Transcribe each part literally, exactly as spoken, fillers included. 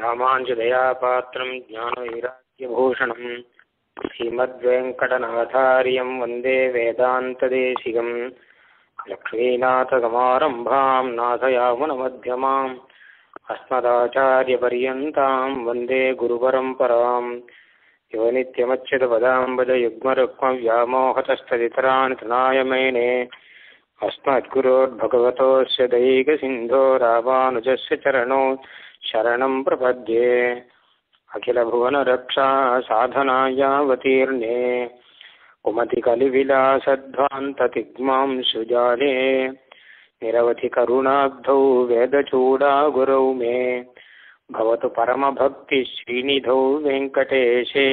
रामाञ्जदया पात्रं ज्ञानवैराग्यभूषणं श्रीमद्वेङ्कटनाथार्यं वन्दे वेदान्तदेशिकं लक्ष्मीनाथसमारम्भां नाथयामुनमध्यमाम् अस्मदाचार्यपर्यन्तां वन्दे गुरुपरम्परां युवनित्यमच्युतपदाम्बुजयुग्मरुक्मव्यामोहतस्तदितरान् तृणाय मेने अस्मद्गुरोर्भगवतोऽस्य दैकसिन्धो रामानुजस्य चरणौ शरणं प्रपद्ये अखिलभुवनरक्षा साधनायावतीर्णे कुमतिकलिविलासध्वान्ततिग्मां सुजाने निरवधिकरुणाब्धौ वेदचूडागुरौ मे भवतु परमभक्तिश्रीनिधौ वेङ्कटेशे।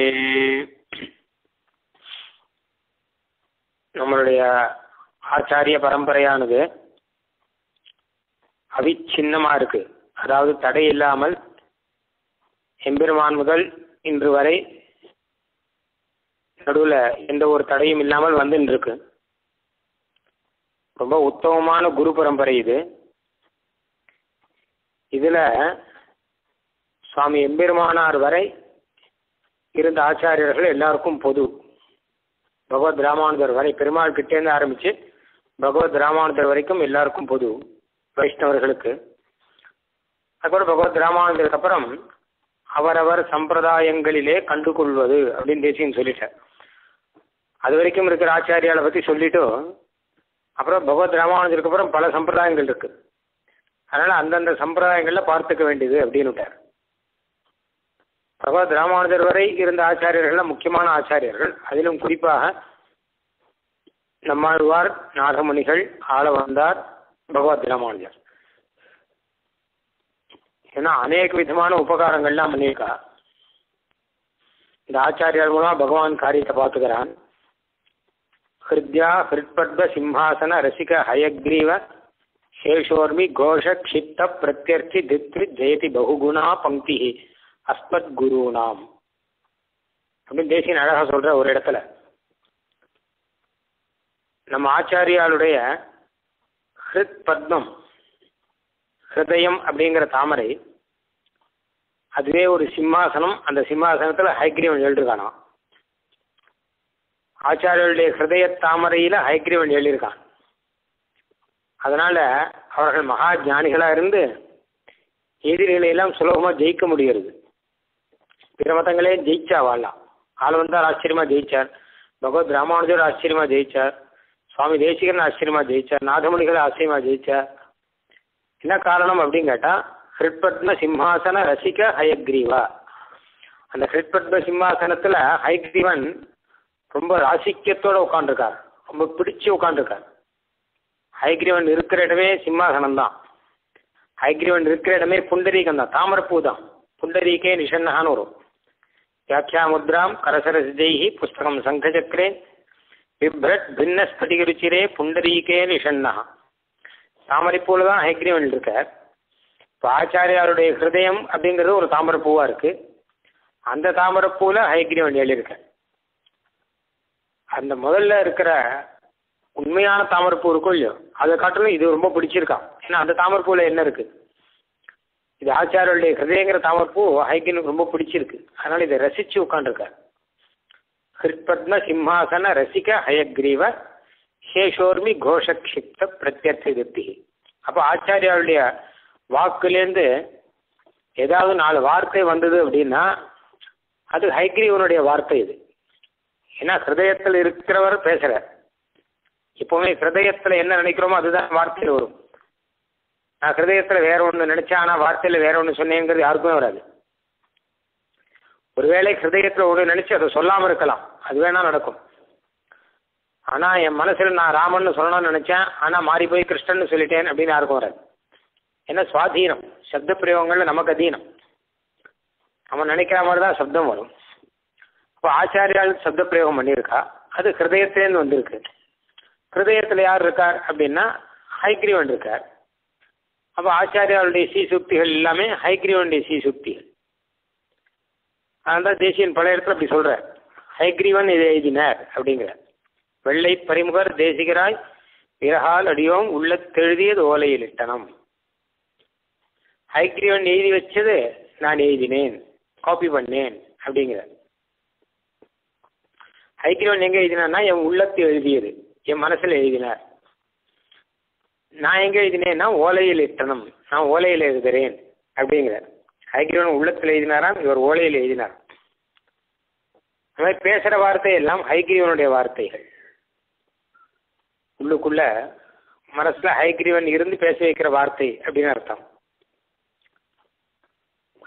நம்மளுடைய ஆச்சாரிய பரம்பரையானது அவிச்சின்னமா இருக்கு, அதாவது தடை இல்லாமல் எம்பெருமான் முதல் இன்று வரை நடுவில் எந்த ஒரு தடையும் இல்லாமல் வந்துன்னு இருக்கு. ரொம்ப உத்தமமான குரு பரம்பரை இது. இதுல சுவாமி எம்பெருமானார் வரை இருந்த ஆச்சாரியர்கள் எல்லாருக்கும் பொது. பகவத் ராமானுஜர் வரை, பெருமாள் கிட்டேருந்து ஆரம்பிச்சு பகவத் ராமானுஜர் வரைக்கும் எல்லாருக்கும் பொது வைஷ்ணவர்களுக்கு. அதுக்கப்புறம் பகவத் ராமானுஜருக்கு அப்புறம் அவரவர் சம்பிரதாயங்களிலே கண்டுகொள்வது அப்படின்னு தேசியம் சொல்லிட்டார். அது வரைக்கும் இருக்கிற ஆச்சாரியாவை பற்றி சொல்லிட்டு அப்புறம் பகவத் ராமானுஜருக்கு அப்புறம் பல சம்பிரதாயங்கள் இருக்கு, அதனால் அந்தந்த சம்பிரதாயங்களில் பார்த்துக்க வேண்டியது அப்படின்னுட்டார். பகவத் ராமானுஜர் வரை இருந்த ஆச்சாரியர்கள்லாம் முக்கியமான ஆச்சாரியர்கள். அதிலும் குறிப்பாக நம்மாழ்வார், நாகமணிகள், ஆளவந்தார், பகவத் ராமானுஜர். ஏன்னா அநேக விதமான உபகாரங்கள்லாம் பண்ணியிருக்கா. இந்த ஆச்சாரியால் மூலம் பகவான் காரியத்தை பார்த்துக்கிறான். ஹிருத்யா ஹிருத்பத்வ சிம்ஹாசன ரசிக ஹயக்ரீவ சேஷோர்மி கோஷ க்ஷிப்த பிரத்யர்த்தி தித்ரி ஜெயதி பகுகுணா பங்கி அஸ்மத் குரு நாம் அப்படின்னு தேசியன் அழகா சொல்ற ஒரு இடத்துல. நம்ம ஆச்சாரியாளுடைய ஹிருத் பத்மம், ஹிருதயம் அப்படிங்கிற தாமரை, அதுவே ஒரு சிம்மாசனம். அந்த சிம்மாசனத்துல ஹைக்ரீவன் எழுதிருக்கானா. ஆச்சாரியுடைய ஹிருதய தாமரையில ஹைக்ரீவன் எழுதியிருக்கான். அதனால அவர்கள் மகா ஞானிகளா இருந்து எதிரிகளை எல்லாம் சுலபமா ஜெயிக்க முடிகிறது. பிற மதங்களையும் ஜெயிச்சா வாழலாம். ஆளவந்தார் ஆச்சரியமா ஜெயிச்சார், பகவத் ராமானுஜர் ஆச்சரியமா ஜெயிச்சார், சுவாமி தேசிகன் ஆச்சரியமா ஜெயிச்சார், நாதமணிகள் ஆச்சரியமா ஜெயிச்சார். என்ன காரணம் அப்படின்னு கேட்டால், ஹிருத்பத்ம சிம்ஹாசன ரசிக ஹயக்ரீவா. அந்த ஹிருத்பத்ம சிம்ஹாசனத்தில் ஹயக்ரீவன் ரொம்ப ராசிக்கியத்தோடு உட்காந்துருக்கார், ரொம்ப பிடிச்சு உட்காந்துருக்கார். ஹயக்ரீவன் இருக்கிற இடமே சிம்மாசனம் தான். ஹயக்ரீவன் இருக்கிற இடமே புண்டரீகம் தான், தாமரப்பூ தான். புண்டரீகே நிஷன்னஹான்னு வரும். வியாக்கியா முத்ராம் கரசரசி ஜெய்ஹி புஸ்தகம் சங்கச்சக்கரே விப்ரட் பின்ன ஸ்படிகருச்சிரே புண்டரீகே நிஷன்னஹா. தாமரைப்பூவில் தான் ஹயக்ரீவன் இருக்கார். இப்போ ஆச்சாரியாருடைய ஹிருதயம் அப்படிங்கிறது ஒரு தாமரைப்பூவாக இருக்குது. அந்த தாமரைப்பூவில் ஹயக்ரீவன் எழுதியிருக்கார். அந்த முதல்ல இருக்கிற உண்மையான தாமரைப்பூ இருக்கும் இல்லையோ, அதை காட்டிலும் இது ரொம்ப பிடிச்சிருக்கான். ஏன்னா அந்த தாமரைப்பூவில் என்ன இருக்குது, இது ஆச்சாரியுடைய ஹிருதயங்கிற தாமரைப்பூ ஹயக்ரீவனுக்கு ரொம்ப பிடிச்சிருக்கு. அதனால் இதை ரசித்து உட்காண்டிருக்கார். ஹிருத்பத்ம சிம்ஹாசன ரசிக ஹயக்ரீவ சேஷோர்மி கோஷக்ஷிப்த பிரத்யர்த்தி திருப்தி. அப்போ ஆச்சாரியாளுடைய வாக்குலேருந்து ஏதாவது நாலு வார்த்தை வந்தது அப்படின்னா அது ஹைக்ரீவனுடைய வார்த்தை. இது ஏன்னா ஹிருதயத்தில் இருக்கிறவர் பேசுகிறார். எப்போவுமே ஹிருதயத்தில் என்ன நினைக்கிறோமோ அதுதான் வார்த்தையில் வரும். நான் ஹிருதயத்தில் வேற ஒன்று நினச்சேன், ஆனால் வார்த்தையில் வேற ஒன்று சொன்னேங்கிறது யாருக்குமே வராது. ஒருவேளை ஹிருதயத்தில் ஒன்று நினச்சி அதை சொல்லாமல் இருக்கலாம், அது வேணால் நடக்கும். ஆனால் என் மனசில் நான் ராமன்னு சொல்லணும்னு நினச்சேன், ஆனால் மாறி போய் கிருஷ்ணன்னு சொல்லிட்டேன் அப்படின்னு யாருக்கும் வராது. ஏன்னா சுவாதீனம், சப்த பிரயோகங்களில் நமக்கு அதீனம். நம்ம நினைக்கிற மாதிரி தான் சப்தம் வரும். இப்போ ஆச்சாரியால் சப்த பிரயோகம் பண்ணியிருக்கா, அது ஹிருதயத்திலேருந்து வந்திருக்கு. ஹிருதயத்தில் யார் இருக்கார் அப்படின்னா ஹைக்ரீவன் இருக்கார். அப்போ ஆச்சாரியாளுடைய சீசுக்திகள் எல்லாமே ஹைக்ரீவனுடைய சீசுக்திகள். அதனால் தேசியன் பல இடத்துல அப்படி சொல்கிறார், ஹைக்ரீவன் இதை எழுதினார் அப்படிங்கிறார். வெள்ளை பரிமுகர் தேசிகராய் விரகால் அடியோம் உள்ளத்தெழுதியது ஓலையில் இட்டனம். ஹைக்ரீவன் எழுதி வச்சது நான் எழுதினேன், காப்பி பண்ணேன் அப்படிங்கிறார். ஹைக்கிரவன் எங்கே எழுதினான்னா என் உள்ளத்து எழுதியது, என் மனசில் எழுதினார். நான் எங்கே எழுதினேன்னா ஓலையில் இட்டனம், நான் ஓலையில் எழுதுகிறேன் அப்படிங்கிறார். ஹைக்கிரவன் உள்ளத்தில் எழுதினாராம், இவர் ஓலையில் எழுதினார். அது மாதிரி பேசுகிற வார்த்தை எல்லாம் ஹைக்கிரீவனுடைய வார்த்தைகள். உள்ளுக்குள்ள மனசுல ஹைக்கிரீவன் இருந்து பேச வைக்கிற வார்த்தை அப்படின்னு அர்த்தம்.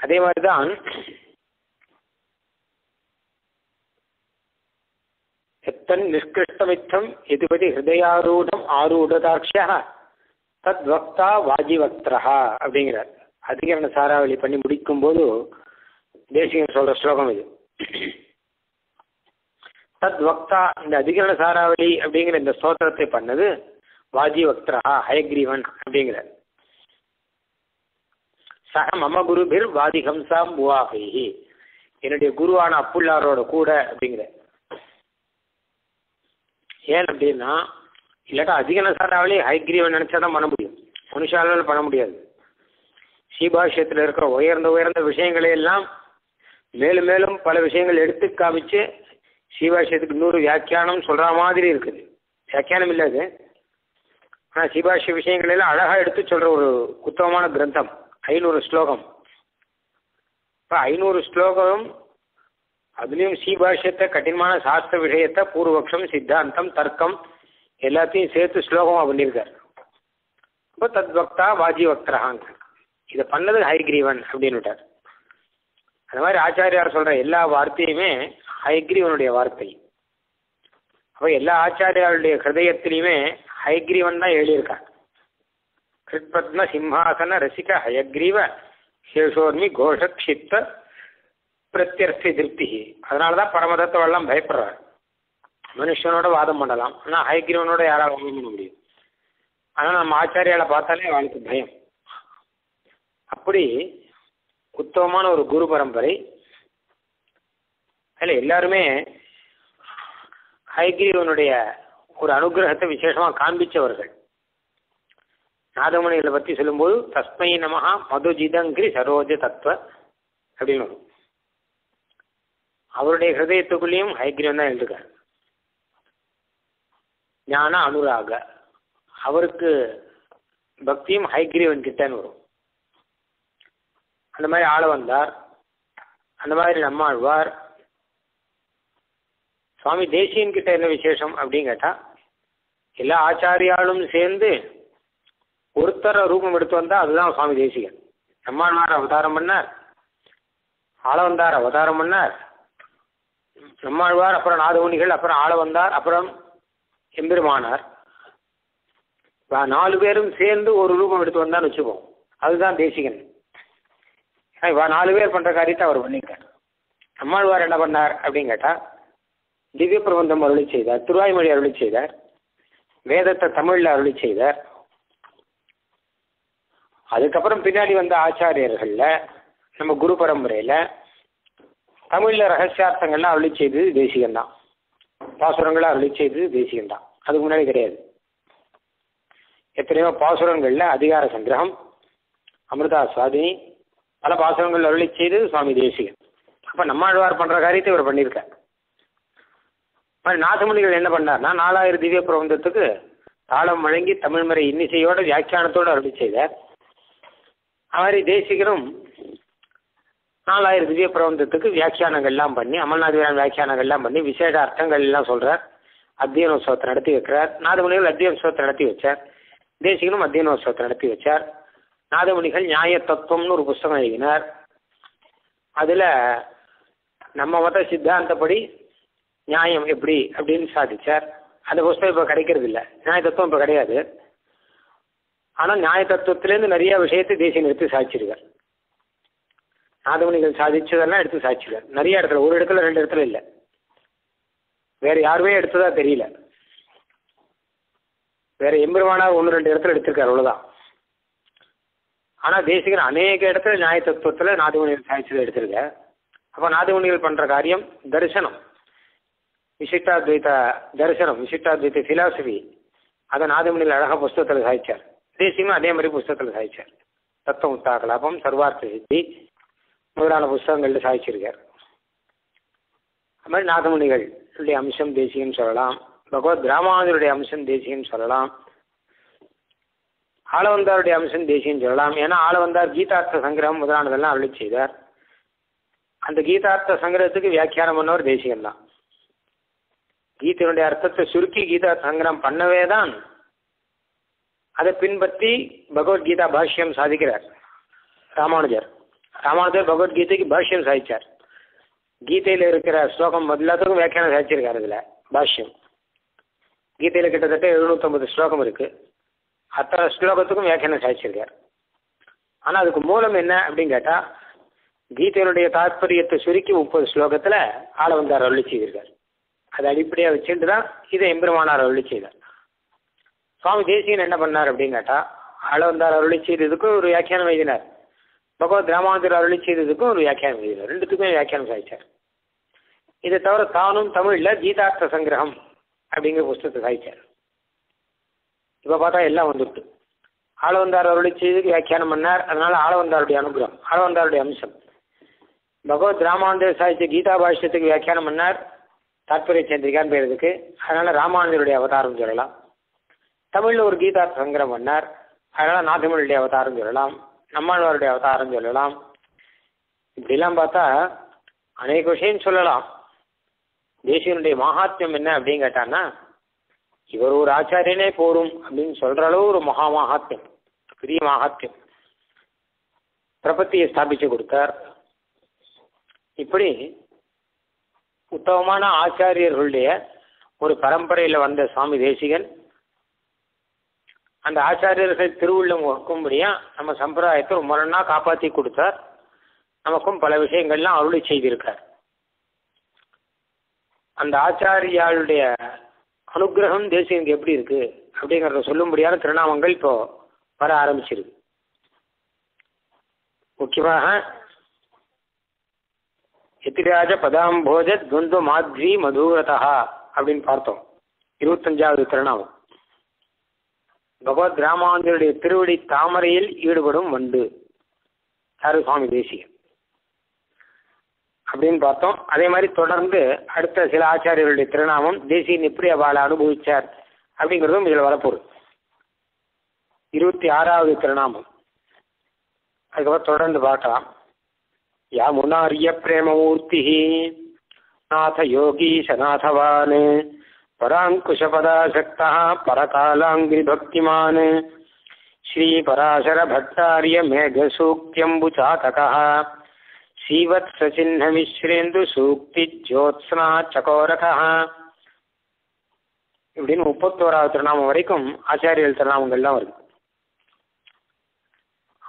அதே மாதிரிதான் எத்தன் நிஷ்கிருஷ்டமித்தம் எதுபதி ஹிருதயாரூடம் ஆரூடதாட்சியா தத் வக்தா வாஜிவக்திரஹா அப்படிங்கிறார். அதிகரண சாராவளி பண்ணி முடிக்கும் போது தேசிகன் சொல்ற ஸ்லோகம் இது. தத் வக்தா, இந்த அதிகரண சாராவளி அப்படிங்கிற இந்த ஸ்தோத்திரத்தை பண்ணது வாஜி வக்தரா ஹயக்ரீவன் அப்படிங்கிறார். சக மம குருபிர் வாதி ஹம்சாம் உவாகை, என்னுடைய குருவான அப்புள்ளாரோட கூட அப்படிங்கிறார். ஏன் அப்படின்னா இல்லாட்டா அதிகரண சாராவளி ஹயக்ரீவன் நினைச்சாதான் பண்ண முடியும், மனுஷால பண்ண முடியாது. சீபாஷ்யத்தில் இருக்கிற உயர்ந்த உயர்ந்த விஷயங்களை எல்லாம் மேலும் மேலும் பல விஷயங்கள் எடுத்து காமிச்சு சீபாஷ்யத்துக்கு நூறு வியாக்கியானம் சொல்ற மாதிரி இருக்குது. வியாக்கியானம் இல்லாது ஆனால் சீபாஷ்ய விஷயங்கள் எல்லாம் அழகா எடுத்து சொல்ற ஒரு உத்தமமான கிரந்தம். ஐநூறு ஸ்லோகம். இப்போ ஐநூறு ஸ்லோகம் அதுலேயும் சீபாஷ்யத்தை கடினமான சாஸ்திர விஷயத்தை பூர்வபக்ஷம் சித்தாந்தம் தர்க்கம் எல்லாத்தையும் சேர்த்து ஸ்லோகமாக பண்ணியிருக்கார். இப்போ தத்வக்தா வாஜி வக்தரஹாங்க, இதை பண்ணது ஹயக்ரீவன் அப்படின்னு விட்டார். அந்த மாதிரி ஆச்சாரியார் சொல்ற எல்லா வார்த்தையுமே ஹயக்ரீவனுடைய வார்த்தை. அப்போ எல்லா ஆச்சாரியாருடைய ஹிருதயத்திலையுமே ஹயக்ரீவன் தான் எழுதியிருக்கான். கிருத்பத்ம சிம்ஹாசன ரசிக ஹயக்ரீவ சேஷோர்மி கோஷக்ஷித்த பிரத்யர்த்தி திருப்தி. அதனால தான் பரமதத்துவெல்லாம் பயப்படுறார். மனுஷனோட வாதம் பண்ணலாம், ஆனால் ஹயக்ரீவனோட யாரால் வாதம் பண்ண முடியும். ஆனால் நம்ம ஆச்சாரியாரை பார்த்தாலே அவளுக்கு பயம். அப்படி உத்தமமான ஒரு குரு பரம்பரை. அதில் எல்லாருமே ஹயக்ரீவனுடைய ஒரு அனுகிரகத்தை விசேஷமாக காண்பிச்சவர்கள். நாதமுனிகளை பற்றி சொல்லும்போது தஸ்மை நமஹ மதுஜிதங்கிரி சரோஜ தத்துவ அப்படின்னு வரும். அவருடைய ஹிருதயத்துக்குள்ளேயும் ஹயக்ரீவன் தான் எழுதுகிறார். ஞான அனுராக, அவருக்கு பக்தியும் ஹயக்ரீவன் கிட்டன்னு வரும். அந்த மாதிரி ஆள வந்தார். அந்த மாதிரி நம்மாழ்வார் சுவாமி தேசிகன் கிட்ட என்ன விசேஷம் அப்படின்னு கேட்டா எல்லா ஆச்சாரியாலும் சேர்ந்து ஒருத்தர ரூபம் எடுத்து வந்தா அதுதான் சுவாமி தேசிகன். நம்மாழ்வார் அவதாரம் பண்ணார், ஆள வந்தார் அவதாரம் பண்ணார், நம்மாழ்வார், அப்புறம் நாதமுனிகள், அப்புறம் ஆள வந்தார், அப்புறம் எம்பெருமானார். நாலு பேரும் சேர்ந்து ஒரு ரூபம் எடுத்து வந்தான்னு வச்சுப்போம், அதுதான் தேசிகன். இவா நாலு பேர் பண்ற காரியத்தை அவர் பண்ணிருக்கார். நம்மாழ்வார் என்ன பண்ணார் அப்படின்னு கேட்டா திவ்ய பிரபந்தம் அருளி செய்தார், திருவாய்மொழி அருளி செய்தார், வேதத்தை தமிழ்ல அருளி செய்தார். அதுக்கப்புறம் பின்னாடி வந்த ஆச்சாரியர்கள்ல நம்ம குரு பரம்பரையில தமிழ்ல ரகசியார்த்தங்கள்லாம் அருளி செய்தது தேசிகன் தான், பாசுரங்கள்லாம் அருளி செய்தது தேசிகன் தான். அதுக்கு முன்னாடி கிடையாது. எத்தனையோ பாசுரங்கள்ல அதிகார சங்கிரகம், அமிர்தா சுவாதினி, பல பாசனங்கள் அருளி செய்து சுவாமி தேசிகன். அப்போ நம்மாழ்வார் பண்ணுற காரியத்தை இவர் பண்ணியிருக்கார். மாதிரி நாதமுனிகள் என்ன பண்ணார்னா நாலாயிரம் திவ்ய பிரபந்தத்துக்கு தாளம் வழங்கி தமிழ்மறை இன்னிசையோட வியாக்கியானத்தோடு அருளி செய்தார். அது மாதிரி தேசிகனும் நாலாயிரம் திவ்ய பிரபந்தத்துக்கு வியாக்கியானங்கள்லாம் பண்ணி அமல்நாத் வீரான் வியாக்கியானங்கள்லாம் பண்ணி விசேட அர்த்தங்கள் எல்லாம் சொல்கிறார். அத்தியனோத்சவத்தை நடத்தி வைக்கிறார். நாதமுனிகள் அத்தியனோத்சவத்தை நடத்தி வச்சார், தேசிகனும் அத்தியனோத்சவத்தை நடத்தி வச்சார். நாதமுனிகள் நியாய தத்துவம்னு ஒரு புஸ்தகம் எழுதினார். அதில் நம்ம மத சித்தாந்தப்படி நியாயம் எப்படி அப்படின்னு சாதிச்சார். அந்த புஸ்தகம் இப்போ கிடைக்கிறது இல்லை, நியாய தத்துவம் இப்போ கிடையாது. ஆனால் நியாய தத்துவத்திலேருந்து நிறைய விஷயத்தை தேசிகன் எடுத்து சாதிச்சிருக்கார். நாதமுனிகள் சாதிச்சதெல்லாம் எடுத்து சாதிச்சிருக்கார் நிறைய இடத்துல, ஒரு இடத்துல ரெண்டு இடத்துல இல்லை, வேற யாருமே எடுத்ததா தெரியல. வேற எம்பெருமானார் ஒன்று ரெண்டு இடத்துல எடுத்திருக்காரு, அவ்வளோதான். ஆனால் தேசிகன் அநேக இடத்துல நியாய தத்துவத்தில் நாதமுனிகள் சாதிச்சதை எடுத்திருக்க. அப்போ நாதமுனிகள் பண்ணுற காரியம் தரிசனம், விசிஷ்டாத்வைத தரிசனம், விசிஷ்டாத்வைத ஃபிலாசபி, அதை நாதமுனிகள் அழகாக புஸ்தகத்தில் சாதிச்சார். தேசிகனும் அதே மாதிரி புஸ்தகத்தில் சாதிச்சார். தத்துவ உத்தாகலாபம், சர்வார்த்த சித்தி, முதலான புஸ்தகங்களில் சாதிச்சிருக்கார். அது மாதிரி நாதமுனிகளுடைய அம்சம் தேசியம் சொல்லலாம், பகவத் ராமானுடைய அம்சம் தேசியம் சொல்லலாம், ஆளவந்தாருடைய அம்சம் தேசியம் சொல்லலாம். ஏன்னா ஆளவந்தார் கீதார்த்த சங்கிரகம் முதலானதெல்லாம் அருளி செய்தார். அந்த கீதார்த்த சங்கிரகத்துக்கு வியாக்கியானம் பண்ணவர் தேசிகம்தான். கீதையினுடைய அர்த்தத்தை சுருக்கி கீதா சங்கிரகம் பண்ணவே தான் அதை பின்பற்றி பகவத்கீதா பாஷ்யம் சாதிக்கிறார் ராமானுஜர். ராமானுஜர் பகவத்கீதைக்கு பாஷ்யம் சாதிச்சார். கீதையில இருக்கிற ஸ்லோகம் எல்லாத்துக்கும் வியாக்கியானம் சாதிச்சிருக்காரு. இதுல பாஷ்யம் கீதையில கிட்டத்தட்ட எழுநூத்தொன்பது ஸ்லோகம் இருக்கு. அத்தனை ஸ்லோகத்துக்கும் வியாக்கியானம் சாதிச்சிருக்கார். ஆனா அதுக்கு மூலம் என்ன அப்படின்னு கேட்டா, கீதையினுடைய தாற்பரியத்தை சுருக்கி முப்பது ஸ்லோகத்துல ஆள வந்தார் அருளி செய்திருக்கார். அதை அடிப்படையாக வச்சுட்டு தான் இதை எம்பெருமானார் அருளி செய்தார். சுவாமி தேசிகன் என்ன பண்ணார் அப்படின்னு கேட்டா, ஆளவந்தார் அருளி செய்ததுக்கும் ஒரு வியாக்கியானம் எழுதினார், பகவத் ராமானுஜர் அருளி செய்ததுக்கும் ஒரு வியாக்கியானம் எழுதினார். ரெண்டுத்துக்குமே வியாக்கியானம் சாதிச்சார். இதை தவிர தானும் தமிழ்ல கீதார்த்த சங்கிரகம் அப்படிங்கிற புஸ்தகத்தை சாதிச்சார். இப்ப பார்த்தா எல்லாம் வந்துட்டு ஆளவந்தார் அருளி செய்ததுக்கு வியாக்கியானம் பண்ணார். அதனால ஆளவந்தாருடைய அனுகிரகம், ஆளவந்தாருடைய அம்சம். பகவத் ராமானுஜர் சாதிச்ச கீதா பாஷ்யத்துக்கு வியாக்கியானம் பண்ணார், தாற்பரிய சந்திரிகான்னு பேர் இருக்கு. அதனால ராமானுஜருடைய அவதாரம் சொல்லலாம். தமிழ்ல ஒரு கீதா சங்கரம் பண்ணார், அதனால நாதமிழுடைய அவதாரம் சொல்லலாம், நம்மாழ்வாருடைய அவதாரம் சொல்லலாம். இப்படிலாம் பார்த்தா அநேக விஷயம் சொல்லலாம். தேசிகனுடைய மகாத்மியம் என்ன அப்படின்னு கேட்டான்னா, இவர் ஒரு ஆச்சாரியனே போரும் அப்படின்னு சொல்ற அளவு ஒரு மகா மகாத்மியம், பெரிய மகாத்மியம். பிரபத்தியை ஸ்தாபிச்சு கொடுத்தார். இப்படி உத்தமமான ஆச்சாரியர்களுடைய ஒரு பரம்பரையில் வந்த சுவாமி தேசிகன் அந்த ஆச்சாரியர்கள் திருவுள்ளம் ஒக்கும்படியா நம்ம சம்பிரதாயத்தை ஒரு முரணா காப்பாற்றி கொடுத்தார். நமக்கும் பல விஷயங்கள்லாம் அருளி செய்திருக்கார். அந்த ஆச்சாரியாளுடைய அனுகிரகம் தேசிகனுக்கு எப்படி இருக்கு அப்படிங்கிறத சொல்லும்படியான திருநாமங்கள் இப்போ வர ஆரம்பிச்சிருக்கு. முக்கியமாக எத்திராஜ பதாம்போஜ துவந்த மாத்ரி மதுரதா அப்படின்னு பார்த்தோம். இருபத்தஞ்சாவது திருநாமம் பகவத் ராமானுஜருடைய திருவடி தாமரையில் ஈடுபடும் வண்டு, யாரு சுவாமி தேசிகன் அப்படின்னு பார்த்தோம். அதே மாதிரி தொடர்ந்து அடுத்த சில ஆச்சாரியர்களுடைய திருநாமம் தேசிகன் எப்படி அவளை அனுபவிச்சார் அப்படிங்கிறதும் இதில் வரப்போகுது. இருபத்தி ஆறாவது திருநாமம் அதுக்கப்புறம் தொடர்ந்து பார்க்கலாம். या मुनार्य प्रेममूर्तिः नाथ योगीशनाथवान् पराङ्कुशपदासक्तः परकालाङ्घ्रिभक्तिमान् श्रीपराशरभट्टार्य मेघसूक्त्यम्बुचातकः श्रीवत्सचिह्नमिश्रेन्दुसूक्तिज्योत्स्नाचकोरकः இப்படின்னு முப்பத்தோராவது திருநாமம் வரைக்கும் ஆச்சாரியர்கள் திருநாமங்கள்லாம் வருது.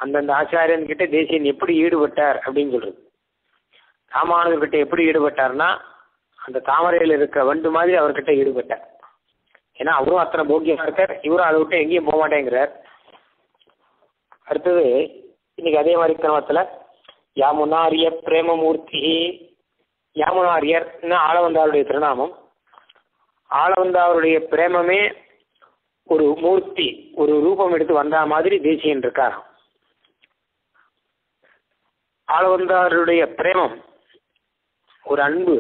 அந்தந்த ஆச்சாரியன் கிட்ட தேசிகன் எப்படி ஈடுபட்டார் அப்படின்னு சொல்றது. ராமானுஜர்கிட்ட எப்படி ஈடுபட்டார்னா, அந்த தாமரையில் இருக்க வண்டு மாதிரி அவர்கிட்ட ஈடுபட்டார். ஏன்னா அவரும் அத்தனை போக்கியமா இருக்கார், இவரும் அதை விட்டு எங்கேயும் போக மாட்டேங்கிறார். அடுத்தது இன்னைக்கு அதே மாதிரி கிராமத்துல யாமுனாரிய பிரேமமூர்த்தி, யாமுனாரியர்னா ஆளவந்தாருடைய திருநாமம். ஆளவந்தாருடைய பிரேமமே ஒரு மூர்த்தி, ஒரு ரூபம் எடுத்து வந்தா மாதிரி தேசிகன் இருக்காராம். ஆளவந்தாருடைய பிரேமம் ஒரு அன்பு.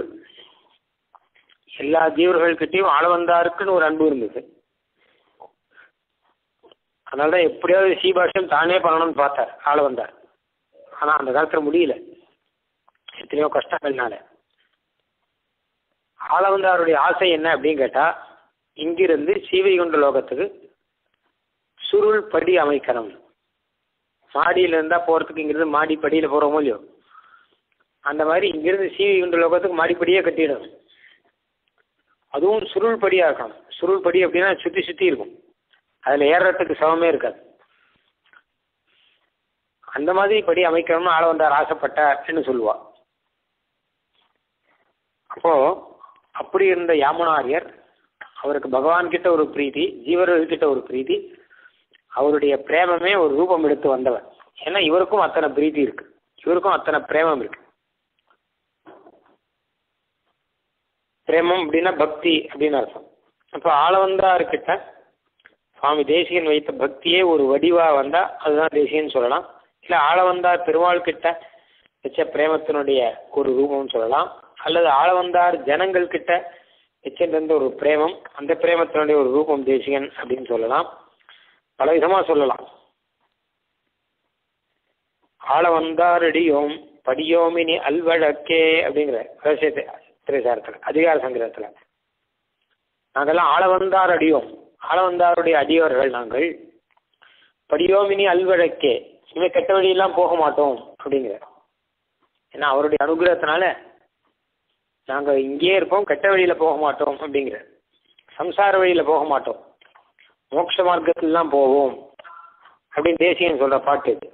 எல்லா ஜீவர்கள்கிட்டையும் ஆளவந்தாருக்குன்னு ஒரு அன்பு இருந்தது. அதனாலதான் எப்படியாவது சீபாஷம் தானே பண்ணணும்னு பார்த்தார் ஆளவந்தார். ஆனா அந்த காலத்துல முடியல, எத்தனையோ கஷ்டங்கள்னால. ஆளவந்தாருடைய ஆசை என்ன அப்படின்னு கேட்டா, இங்கிருந்து சீவைகுண்ட லோகத்துக்கு சுருள் படி அமைக்கணும். மாடியில் இருந்தா போறதுக்கு இங்கிருந்து மாடி படியில போறோமோ இல்லையோ, அந்த மாதிரி இங்கிருந்து சீவைகுண்ட லோகத்துக்கு மாடிப்படியே கட்டிடும். அதுவும் சுருள் படியா இருக்கணும். சுருள் படி அப்படின்னா சுத்தி சுத்தி இருக்கும், அதுல ஏறத்துக்கு சமமே இருக்காது. அந்த மாதிரி படி அமைக்கணும்னு ஆளவந்தார் ஆசைப்பட்டார்னு சொல்லுவா. அப்போ அப்படி இருந்த யாமுனாரியர், அவருக்கு பகவான் கிட்ட ஒரு பிரீதி, ஜீவர்கள் கிட்ட ஒரு பிரீதி, அவருடைய பிரேமமே ஒரு ரூபம் எடுத்து வந்தவர். ஏன்னா இவருக்கும் அத்தனை பிரீதி இருக்கு, இவருக்கும் அத்தனை பிரேமம் இருக்கு. பிரேமம் அப்படின்னா பக்தி அப்படின்னு அர்த்தம். அப்ப ஆளவந்தார்கிட்ட சுவாமி தேசிகன் வைத்த பக்தியே ஒரு வடிவா வந்தா அதுதான் தேசிகன்னு சொல்லலாம். இல்ல ஆளவந்தார் பெருமாள் கிட்ட நிச்சய பிரேமத்தினுடைய ஒரு ரூபம்னு சொல்லலாம். அல்லது ஆள வந்தார் ஜனங்கள் கிட்ட நிச்சயத்திலிருந்து ஒரு பிரேமம், அந்த பிரேமத்தினுடைய ஒரு ரூபம் தேசிகன் அப்படின்னு சொல்லலாம். பல விதமா சொல்லலாம். ஆள வந்தாரடியோம் படியோமினி அல்வழக்கே அப்படிங்கிற ரகசியத்தை திரைசாரத்தில் அதிகார சங்கிரகத்தில் நாங்கள்லாம் ஆள வந்தார் அடியோம், ஆள வந்தாருடைய அடியவர்கள் நாங்கள். படியோமினி அல்வழக்கே இனிமேல் கெட்ட வழியெல்லாம் போக மாட்டோம் அப்படிங்கிற, ஏன்னா அவருடைய அனுகிரகத்தினால நாங்கள் இங்கேயே இருப்போம், கெட்ட வழியில் போக மாட்டோம் அப்படிங்கிற, சம்சார வழியில் போக மாட்டோம், மோட்ச மார்க்கத்திலாம் போவோம் அப்படின்னு தேசிகன் சொல்கிற பாட்டு இது.